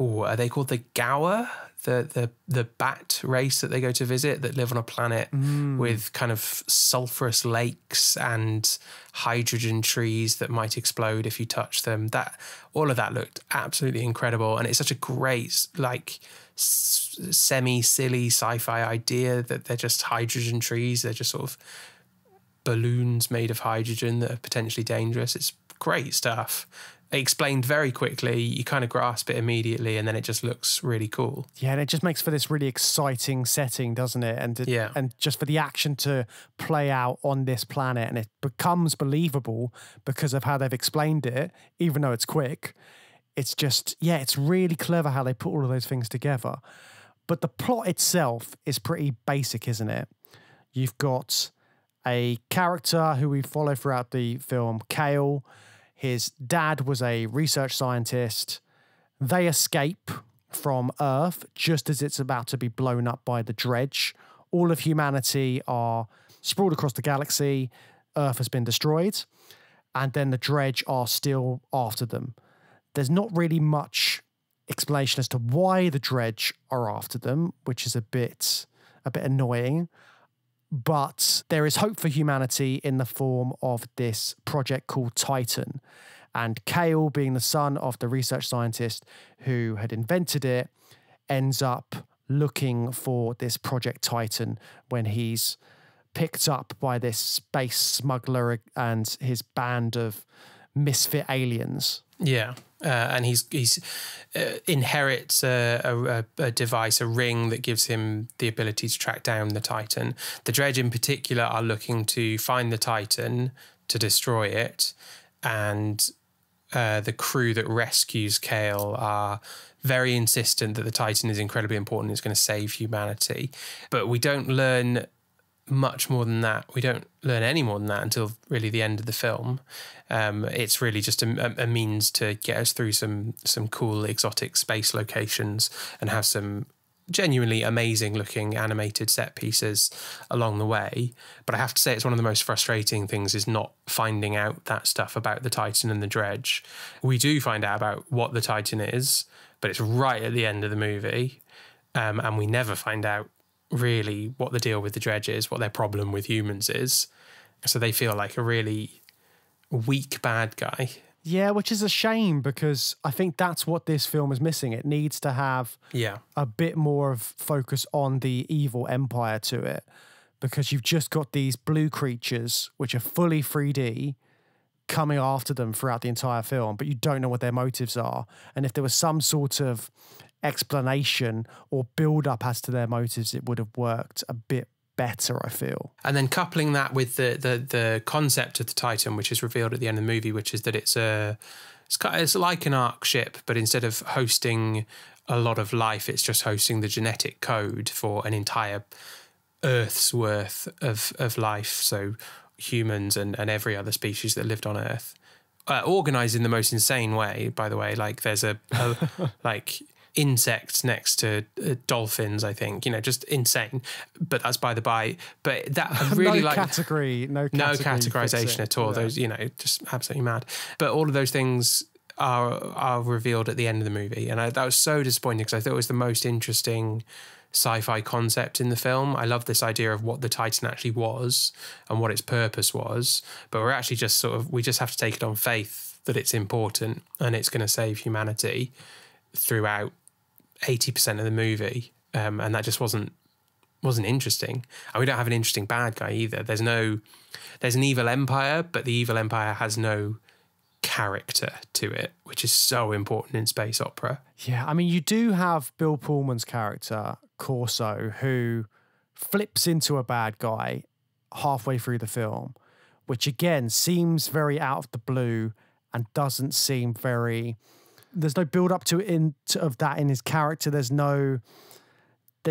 are they called the Gower? The bat race that they go to visit, that live on a planet with kind of sulfurous lakes and hydrogen trees that might explode if you touch them. All of that looked absolutely incredible, and it's such a great, like, semi-silly sci-fi idea that they're just hydrogen trees. They're just sort of balloons made of hydrogen that are potentially dangerous. It's great stuff. Explained very quickly, you kind of grasp it immediately, and then it just looks really cool. Yeah, and it just makes for this really exciting setting, doesn't it? And just for the action to play out on this planet, and it becomes believable because of how they've explained it, even though it's quick. It's just, yeah, it's really clever how they put all of those things together. But the plot itself is pretty basic, isn't it? You've got a character who we follow throughout the film, Kale. His dad was a research scientist. They escape from Earth just as it's about to be blown up by the dredge. All of humanity are sprawled across the galaxy. Earth has been destroyed. And then the dredge are still after them. There's not really much explanation as to why the dredge are after them, which is a bit annoying. But there is hope for humanity in the form of this project called Titan. And Kale, being the son of the research scientist who had invented it, ends up looking for this Project Titan when he's picked up by this space smuggler and his band of misfit aliens. Yeah. And he's inherits a device, a ring that gives him the ability to track down the Titan. The Dredge in particular are looking to find the Titan to destroy it, and the crew that rescues Kale are very insistent that the Titan is incredibly important, it's going to save humanity. But we don't learn much more than that. We don't learn any more than that until really the end of the film. It's really just a means to get us through some cool exotic space locations and have some genuinely amazing looking animated set pieces along the way. But I have to say, it's one of the most frustrating things is not finding out that stuff about the Titan and the dredge. We do find out about what the Titan is, but it's right at the end of the movie. And we never find out really what the deal with the dredge is, what their problem with humans is. So they feel like a really weak bad guy. Yeah, which is a shame, because I think that's what this film is missing. It needs to have a bit more of focus on the evil empire to it, because you've just got these blue creatures, which are fully 3D, coming after them throughout the entire film, but you don't know what their motives are. And if there was some sort of explanation or build-up as to their motives, it would have worked a bit better, I feel. And then coupling that with the concept of the Titan, which is revealed at the end of the movie, which is that it's like an ARC ship, but instead of hosting a lot of life, it's just hosting the genetic code for an entire Earth's worth of life. So humans and every other species that lived on Earth, organized in the most insane way. By the way, like there's like insects next to dolphins, I think, you know, just insane. But that's by the by. But that I really no categorization at all. Yeah. Those, you know, just absolutely mad. But all of those things are revealed at the end of the movie, and that was so disappointing, because I thought it was the most interesting sci-fi concept in the film. I love this idea of what the Titan actually was and what its purpose was, but we're actually just sort of, we just have to take it on faith that it's important and it's going to save humanity throughout 80% of the movie, and that just wasn't interesting. And we don't have an interesting bad guy either. There's an evil empire, but the evil empire has no character to it, which is so important in space opera. Yeah, I mean, you do have Bill Pullman's character Corso, who flips into a bad guy halfway through the film, which again seems very out of the blue and doesn't seem very. There's no build up to it of that in his character. There's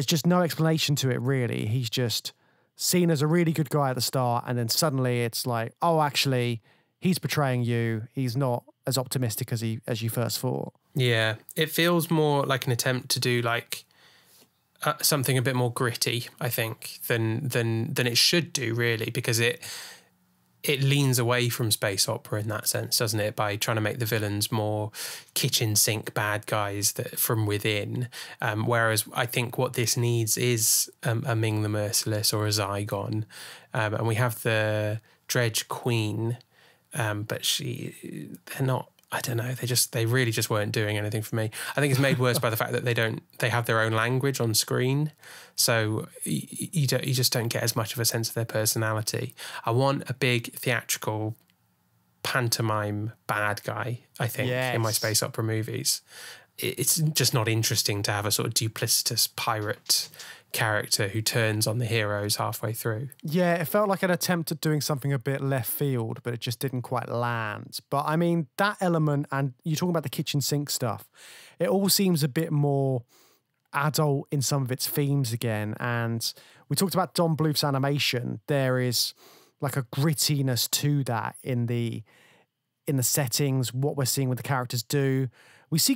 just no explanation to it, really. He's just seen as a really good guy at the start, and then suddenly it's like, oh, actually, he's betraying you. He's not as optimistic as you first thought. Yeah, it feels more like an attempt to do like something a bit more gritty, I think, than it should do, really, because it leans away from space opera in that sense, doesn't it? By trying to make the villains more kitchen sink bad guys that from within. Whereas I think what this needs is a Ming the Merciless or a Zygon. And we have the Dredge Queen, but they're not, I don't know. They really just weren't doing anything for me. I think it's made worse by the fact that they have their own language on screen, so you just don't get as much of a sense of their personality. I want a big theatrical pantomime bad guy, I think, yes, in my space opera movies. It's just not interesting to have a sort of duplicitous pirate character who turns on the heroes halfway through. Yeah, it felt like an attempt at doing something a bit left field, but it just didn't quite land. But I mean, that element, and you're talking about the kitchen sink stuff, it all seems a bit more adult in some of its themes again. And we talked about Don Bluth's animation. There is like a grittiness to that in the settings, what we're seeing what the characters do. We see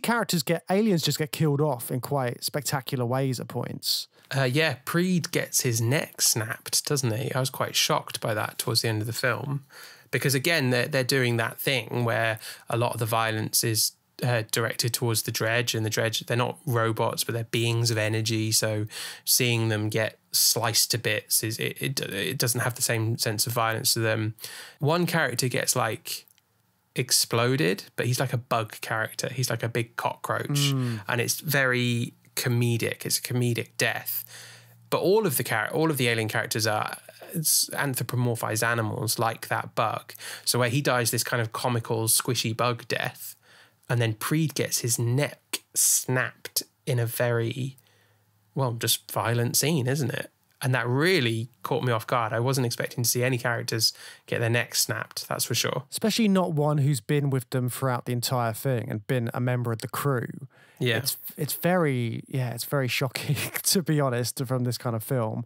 aliens just get killed off in quite spectacular ways at points. Yeah, Preed gets his neck snapped, doesn't he? I was quite shocked by that towards the end of the film, because again, they're doing that thing where a lot of the violence is directed towards the dredge, and the dredge, they're not robots, but they're beings of energy. So seeing them get sliced to bits, it doesn't have the same sense of violence to them. One character gets like exploded, but he's like a bug character. He's like a big cockroach, and it's very comedic. It's a comedic death. But all of the alien characters are anthropomorphized animals, like that bug. So where he dies this kind of comical squishy bug death, and then Preed gets his neck snapped in a very, well, just violent scene, isn't it? And that really caught me off guard. I wasn't expecting to see any characters get their necks snapped, that's for sure. Especially not one who's been with them throughout the entire thing and been a member of the crew. Yeah. It's very shocking, to be honest, from this kind of film.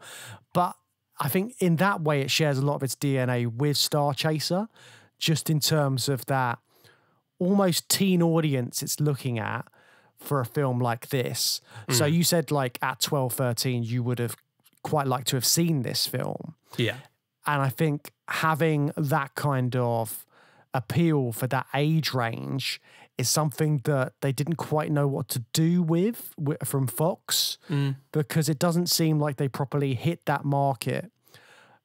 But I think in that way it shares a lot of its DNA with Star Chaser, just in terms of that almost teen audience it's looking at for a film like this. Mm. So you said like at 12, 13, you would have quite liked to have seen this film. Yeah. And I think having that kind of appeal for that age range is something that they didn't quite know what to do with, from Fox, because it doesn't seem like they properly hit that market,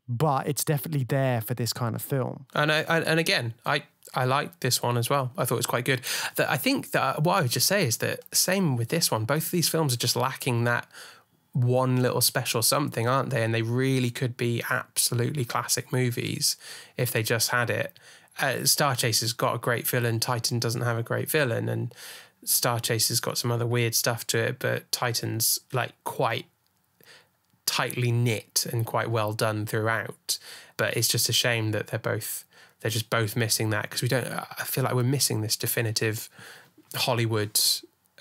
but it's definitely there for this kind of film. And again, I liked this one as well. I thought it was quite good. I think that what I would just say is that same with this one, both of these films are just lacking that one little special something, aren't they? And they really could be absolutely classic movies if they just had it. Star Chaser's got a great villain, Titan doesn't have a great villain, and Star Chaser's got some other weird stuff to it, but Titan's like quite tightly knit and quite well done throughout. But it's just a shame that they're just both missing that, because we don't, I feel like we're missing this definitive Hollywood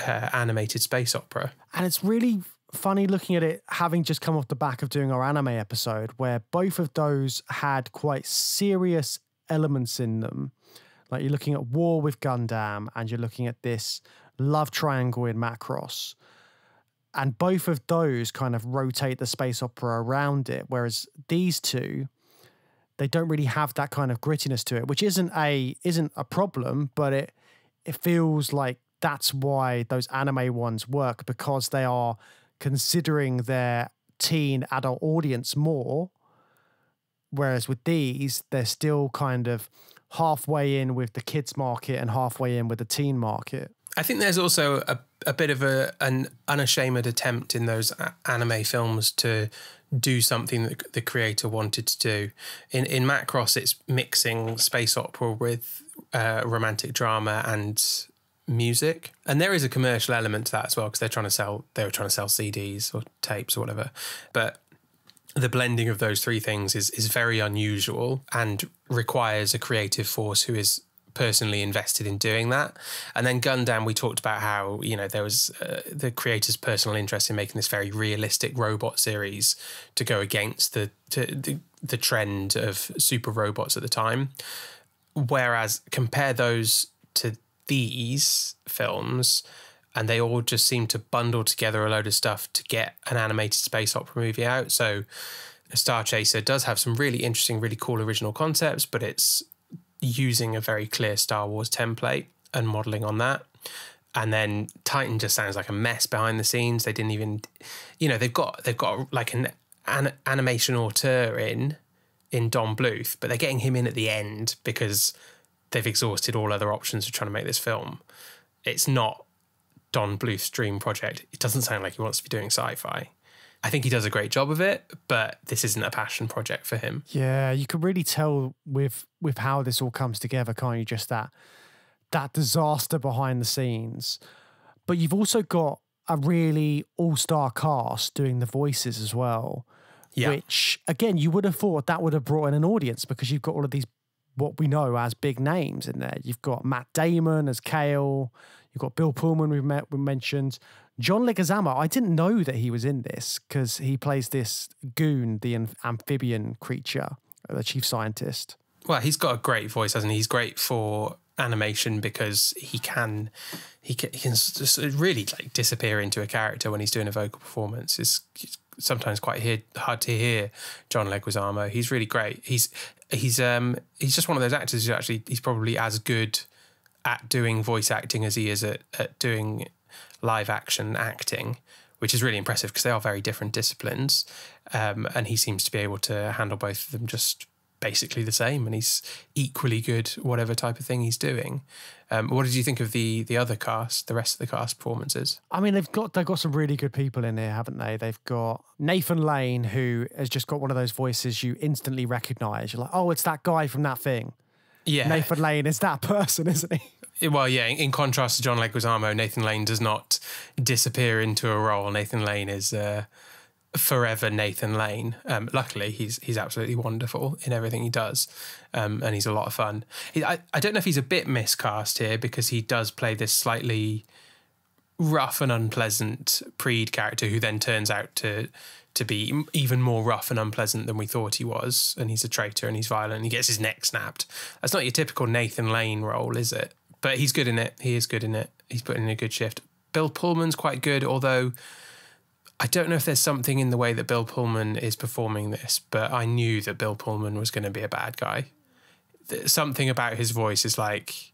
animated space opera. And it's really funny looking at it, having just come off the back of doing our anime episode, where both of those had quite serious elements in them. Like you're looking at war with Gundam and you're looking at this love triangle in Macross. And both of those kind of rotate the space opera around it, whereas these two, they don't really have that kind of grittiness to it, which isn't a problem, but it feels like that's why those anime ones work, because they are considering their teen adult audience more, whereas with these they're still kind of halfway in with the kids market and halfway in with the teen market. I think there's also a bit of an unashamed attempt in those anime films to do something that the creator wanted to do. In Macross, it's mixing space opera with romantic drama and music, and there is a commercial element to that as well, because they were trying to sell CDs or tapes or whatever. But the blending of those three things is very unusual and requires a creative force who is personally invested in doing that. And then Gundam, we talked about how, you know, there was the creator's personal interest in making this very realistic robot series to go against the trend of super robots at the time. Whereas compare those to these films, and they all just seem to bundle together a load of stuff to get an animated space opera movie out. So Star Chaser does have some really interesting, really cool original concepts, but it's using a very clear Star Wars template and modelling on that. And then Titan just sounds like a mess behind the scenes. They didn't even, you know, they've got like an animation auteur in Don Bluth, but they're getting him in at the end because they've exhausted all other options of trying to make this film. It's not Don Bluth's dream project. It doesn't sound like he wants to be doing sci-fi. I think he does a great job of it, but this isn't a passion project for him. Yeah, you can really tell with how this all comes together, can't you? Just that disaster behind the scenes. But you've also got a really all-star cast doing the voices as well. Yeah. Which, again, you would have thought that would have brought in an audience, because you've got all of these, what we know as big names in there. You've got Matt Damon as Kale. You've got Bill Pullman, we mentioned. John Leguizamo, I didn't know that he was in this, because he plays this goon, the amphibian creature, the chief scientist. Well, he's got a great voice, hasn't he? He's great for animation, because he can just really like disappear into a character when he's doing a vocal performance. It's sometimes quite hard to hear John Leguizamo. He's really great. He's just one of those actors who actually, he's probably as good at doing voice acting as he is at doing live action acting, which is really impressive, because they are very different disciplines, and he seems to be able to handle both of them just basically the same, and he's equally good whatever type of thing he's doing. What did you think of the other cast, the rest of the cast performances? I mean, they've got some really good people in here, haven't they? They've got Nathan Lane, who has just got one of those voices you instantly recognise. You're like, oh, it's that guy from that thing. Yeah, Nathan Lane is that person, isn't he? Well, yeah, in contrast to John Leguizamo, Nathan Lane does not disappear into a role. Nathan Lane is forever Nathan Lane. Luckily, he's absolutely wonderful in everything he does, and he's a lot of fun. I don't know if he's a bit miscast here, because he does play this slightly rough and unpleasant Preed character who then turns out to be even more rough and unpleasant than we thought he was, and he's a traitor and he's violent and he gets his neck snapped. That's not your typical Nathan Lane role, is it? But he's good in it. He is good in it. He's putting in a good shift. Bill Pullman's quite good, although I don't know if there's something in the way that Bill Pullman is performing this, but I knew that Bill Pullman was going to be a bad guy. Something about his voice is like,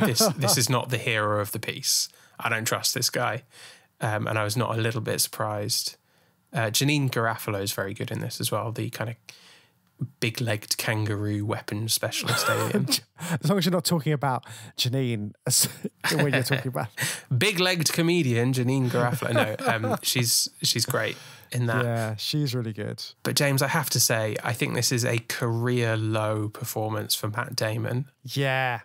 this is not the hero of the piece. I don't trust this guy. And I was not a little bit surprised. Jeanine Garofalo is very good in this as well, the kind of big-legged kangaroo weapon specialist alien. As long as you're not talking about Jeanine when you're talking about big-legged comedian Jeanine Garofalo. No, she's great in that. Yeah, she's really good. But James, I have to say, I think this is a career low performance for Matt Damon. Yeah.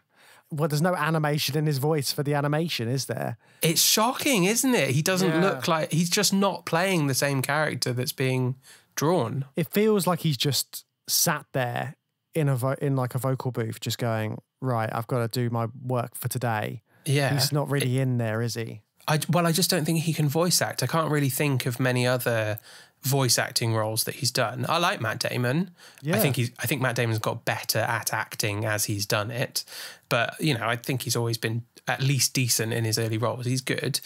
Well, there's no animation in his voice for the animation, is there? It's shocking, isn't it? He doesn't look like, he's just not playing the same character that's being drawn. It feels like he's just sat there in like a vocal booth, just going, right, I've got to do my work for today. Yeah, he's not really in there, is he? Well, I just don't think he can voice act. I can't really think of many other voice acting roles that he's done. I like Matt Damon. Yeah. I think Matt Damon's got better at acting as he's done it. But, you know, I think he's always been at least decent in his early roles. He's good.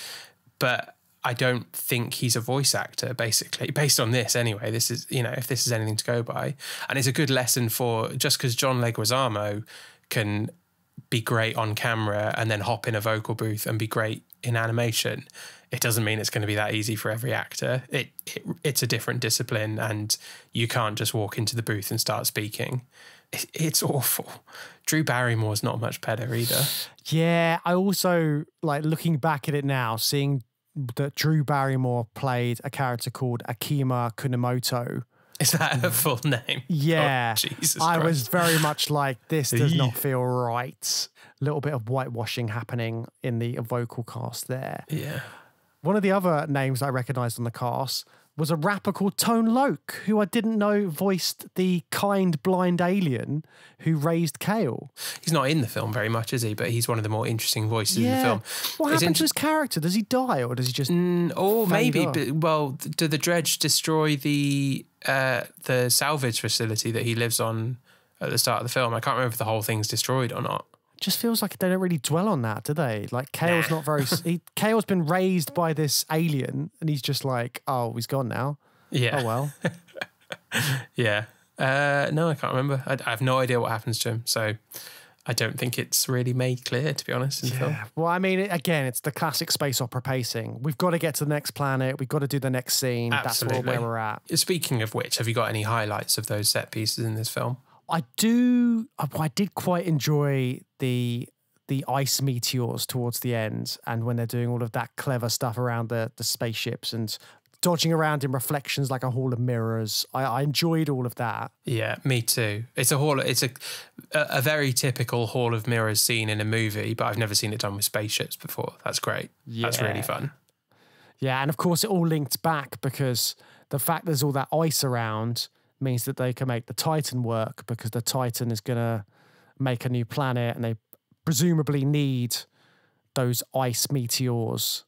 But I don't think he's a voice actor, basically, based on this anyway. This is, you know, if this is anything to go by. And it's a good lesson for, just because John Leguizamo can be great on camera and then hop in a vocal booth and be great in animation, it doesn't mean it's going to be that easy for every actor. It's a different discipline, and you can't just walk into the booth and start speaking. It's awful. Drew Barrymore's not much better either. Yeah, I also, like, looking back at it now, seeing that Drew Barrymore played a character called Akima Kunimoto. Is that her full name? Yeah. Oh, Jesus Christ. I was very much like, this does not feel right. A little bit of whitewashing happening in the vocal cast there. Yeah. One of the other names I recognised on the cast was a rapper called Tone Loc, who I didn't know voiced the kind blind alien who raised Kale. He's not in the film very much, is he? But he's one of the more interesting voices in the film. What happened to his character? Does he die, or does he just... or maybe, but, well, do the Dredge destroy the salvage facility that he lives on at the start of the film? I can't remember if the whole thing's destroyed or not. Just feels like they don't really dwell on that, do they? Like, Kale's not very... Kale's been raised by this alien, and he's just like, oh, he's gone now. Yeah. Oh, well. Yeah. No, I can't remember. I have no idea what happens to him, so I don't think it's really made clear, to be honest. Well, I mean, again, it's the classic space opera pacing. We've got to get to the next planet. We've got to do the next scene. Absolutely. That's where we're at. Speaking of which, have you got any highlights of those set pieces in this film? I do. I did quite enjoy the ice meteors towards the end, and when they're doing all of that clever stuff around the spaceships and dodging around in reflections like a hall of mirrors. I enjoyed all of that. Yeah, me too. It's a hall. It's a very typical hall of mirrors scene in a movie, but I've never seen it done with spaceships before. That's great. Yeah. That's really fun. Yeah, and of course it all linked back, because the fact there's all that ice around means that they can make the Titan work, because the Titan is going to make a new planet, and they presumably need those ice meteors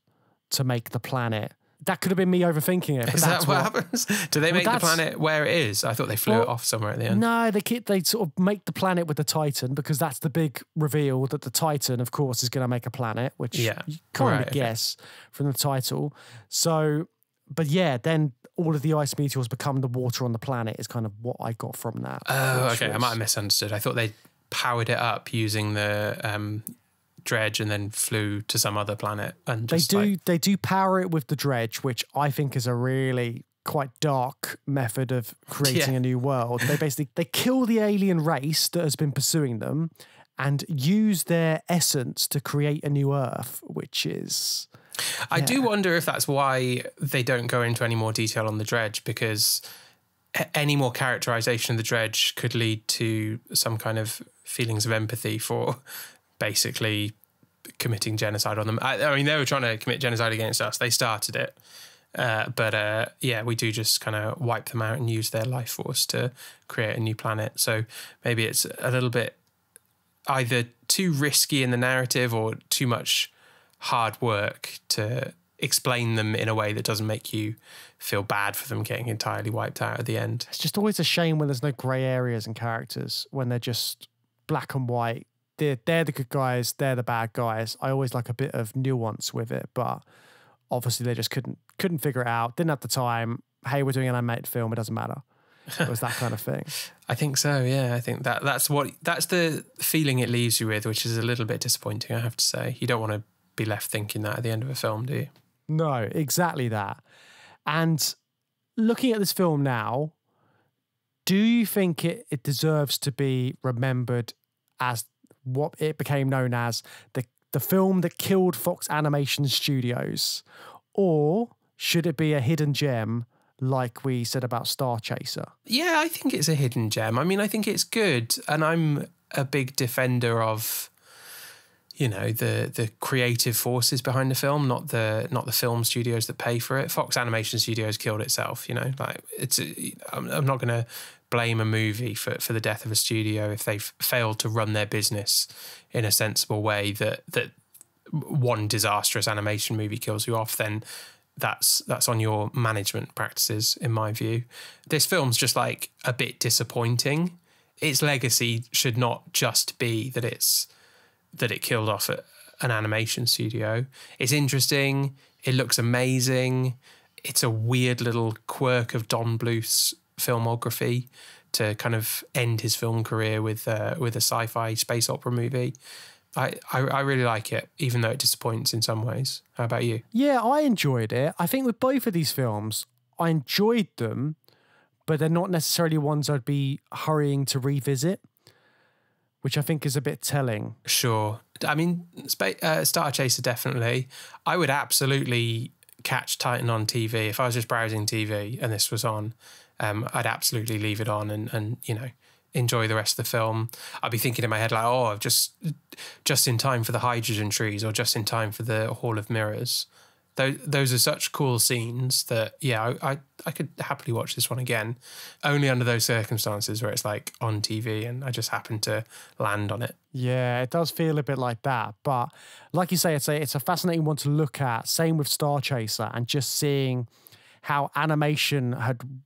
to make the planet. That could have been me overthinking it. Is that what happens? Do they make the planet where it is? I thought they flew it off somewhere at the end. No, they sort of make the planet with the Titan, because that's the big reveal, that the Titan, of course, is going to make a planet, which you kind of guess from the title. So, but yeah, then all of the ice meteors become the water on the planet is kind of what I got from that. Oh, okay. I might have misunderstood. I thought they powered it up using the dredge and then flew to some other planet. And just they do power it with the dredge, which I think is a really quite dark method of creating a new world. They basically, they kill the alien race that has been pursuing them and use their essence to create a new Earth, which is... I do wonder if that's why they don't go into any more detail on the dredge, because any more characterization of the dredge could lead to some kind of feelings of empathy for basically committing genocide on them. I mean, they were trying to commit genocide against us. They started it. But yeah, we do just kind of wipe them out and use their life force to create a new planet. So maybe it's a little bit either too risky in the narrative or too much hard work to explain them in a way that doesn't make you feel bad for them getting entirely wiped out at the end. It's just always a shame when there's no grey areas in characters, when they're just black and white. They're the good guys, they're the bad guys. I always like a bit of nuance with it, but obviously they just couldn't figure it out, didn't have the time. Hey, we're doing an animated film, it doesn't matter. It was that kind of thing. I think so, yeah. I think that's the feeling it leaves you with, which is a little bit disappointing, I have to say. You don't want to be left thinking that at the end of a film, do you? No, exactly that. And looking at this film now, do you think it deserves to be remembered as what it became known as, the film that killed Fox Animation Studios? Or should it be a hidden gem like we said about Star Chaser? Yeah, I think it's a hidden gem. I mean, I think it's good. And I'm a big defender of, you know, the creative forces behind the film, not the film studios that pay for it. Fox Animation Studios killed itself, you know. Like, I'm not going to blame a movie for the death of a studio if they've failed to run their business in a sensible way. That one disastrous animation movie kills you off, then that's on your management practices, in my view. This film's just like a bit disappointing. Its legacy should not just be that it killed off an animation studio. It's interesting. It looks amazing. It's a weird little quirk of Don Bluth's filmography to kind of end his film career with a sci-fi space opera movie. I really like it, even though it disappoints in some ways. How about you? Yeah, I enjoyed it. I think with both of these films, I enjoyed them, but they're not necessarily ones I'd be hurrying to revisit, which I think is a bit telling. Sure. I mean, Star Chaser, definitely. I would absolutely catch Titan on TV. If I was just browsing TV and this was on, I'd absolutely leave it on and you know, enjoy the rest of the film. I'd be thinking in my head like, oh, I've just in time for the hydrogen trees, or just in time for the Hall of Mirrors. Those are such cool scenes that, yeah, I could happily watch this one again, only under those circumstances where it's like on TV and I just happen to land on it. Yeah, it does feel a bit like that. But like you say, it's a fascinating one to look at. Same with Star Chaser, and just seeing how animation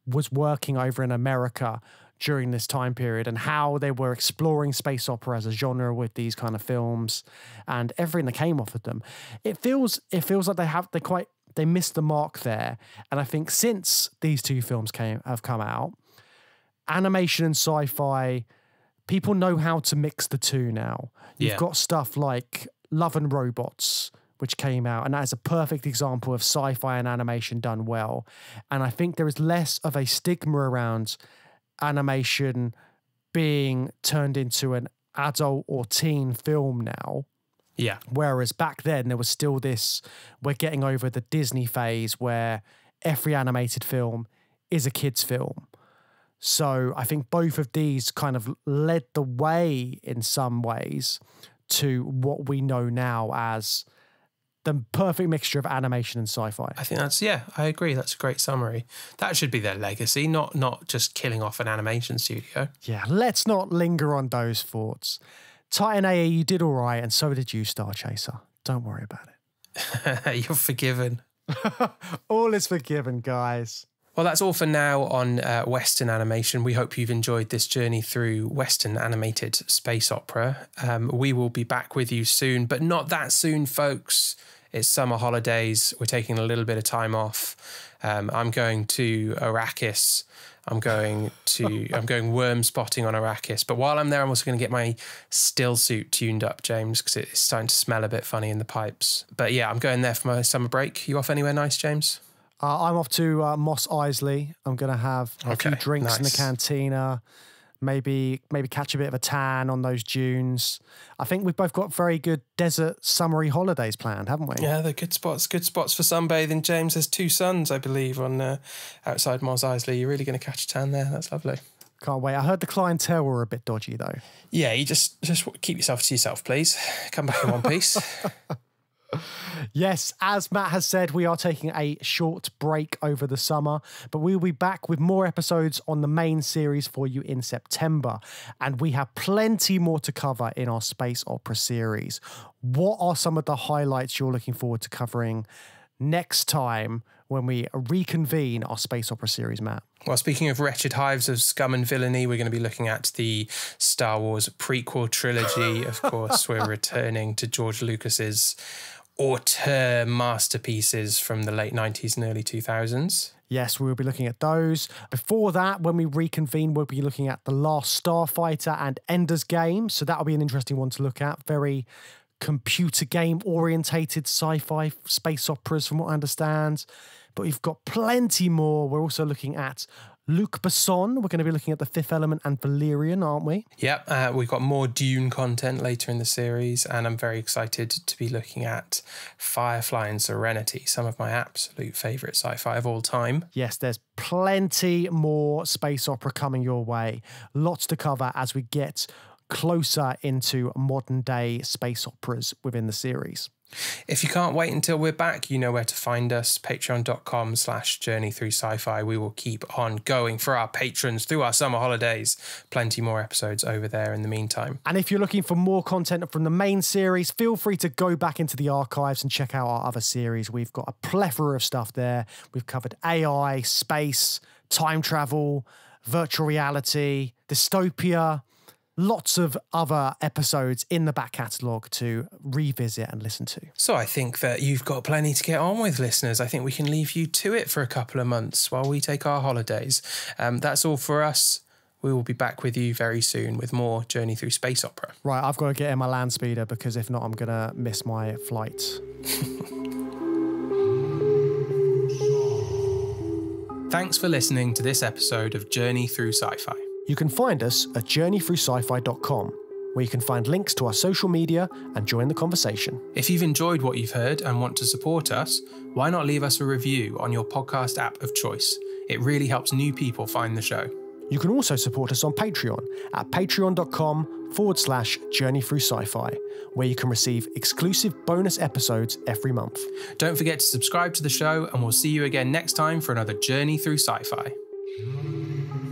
was working over in America during this time period, and how they were exploring space opera as a genre with these kind of films and everything that came off of them. It feels like they missed the mark there. And I think since these two films have come out, animation and sci-fi, people know how to mix the two now. Yeah. You've got stuff like Love and Robots, which came out, and that is a perfect example of sci-fi and animation done well. And I think there is less of a stigma around animation being turned into an adult or teen film now. Yeah. Whereas back then there was still this, we're getting over the Disney phase where every animated film is a kid's film. So I think both of these kind of led the way in some ways to what we know now as the perfect mixture of animation and sci-fi. I think that's, yeah, I agree. That's a great summary. That should be their legacy, not just killing off an animation studio. Yeah, let's not linger on those thoughts. Titan AE, you did all right, and so did you, Star Chaser. Don't worry about it. You're forgiven. All is forgiven, guys. Well, that's all for now on Western animation. We hope you've enjoyed this journey through Western animated space opera. We will be back with you soon, but not that soon, folks. It's summer holidays. We're taking a little bit of time off. I'm going to Arrakis. I'm going worm spotting on Arrakis. But while I'm there, I'm also going to get my still suit tuned up, James, because it's starting to smell a bit funny in the pipes. But yeah, I'm going there for my summer break. You off anywhere nice, James? I'm off to Moss Isley. I'm going to have a few drinks in the cantina, maybe catch a bit of a tan on those dunes. I think we've both got very good desert summery holidays planned, haven't we? Yeah, they're good spots for sunbathing, James. There's two suns, I believe, on outside Moss Isley. You're really going to catch a tan there. That's lovely. Can't wait. I heard the clientele were a bit dodgy, though. Yeah, you just keep yourself to yourself, please. Come back in one piece. Yes, as Matt has said, we are taking a short break over the summer, but we will be back with more episodes on the main series for you in September. And we have plenty more to cover in our space opera series. What are some of the highlights you're looking forward to covering next time when we reconvene our space opera series, Matt? Well, speaking of wretched hives of scum and villainy, we're going to be looking at the Star Wars prequel trilogy. Of course, we're returning to George Lucas's auteur masterpieces from the late 90s and early 2000s. Yes, we will be looking at those. Before that, when we reconvene, we'll be looking at The Last Starfighter and Ender's Game. So that'll be an interesting one to look at. Very computer game orientated sci-fi space operas from what I understand. But we've got plenty more. We're also looking at Luc Besson. We're going to be looking at The Fifth Element and Valerian, aren't we? Yep, we've got more Dune content later in the series, and I'm very excited to be looking at Firefly and Serenity, some of my absolute favourite sci-fi of all time. Yes, there's plenty more space opera coming your way. Lots to cover as we get closer into modern day space operas within the series. If you can't wait until we're back, you know where to find us, patreon.com/journeythroughsci-fi. We will keep on going for our patrons through our summer holidays. Plenty more episodes over there in the meantime. And if you're looking for more content from the main series, feel free to go back into the archives and check out our other series. We've got a plethora of stuff there. We've covered AI, space, time travel, virtual reality, dystopia. Lots of other episodes in the back catalogue to revisit and listen to. So I think that you've got plenty to get on with, listeners. I think we can leave you to it for a couple of months while we take our holidays. That's all for us. We will be back with you very soon with more Journey Through Space Opera. Right, I've got to get in my land speeder because if not, I'm going to miss my flight. Thanks for listening to this episode of Journey Through Sci-Fi. You can find us at journeythroughsci-fi.com, where you can find links to our social media and join the conversation. If you've enjoyed what you've heard and want to support us, why not leave us a review on your podcast app of choice? It really helps new people find the show. You can also support us on Patreon at patreon.com/journeythroughsci-fi, where you can receive exclusive bonus episodes every month. Don't forget to subscribe to the show, and we'll see you again next time for another Journey Through Sci-Fi.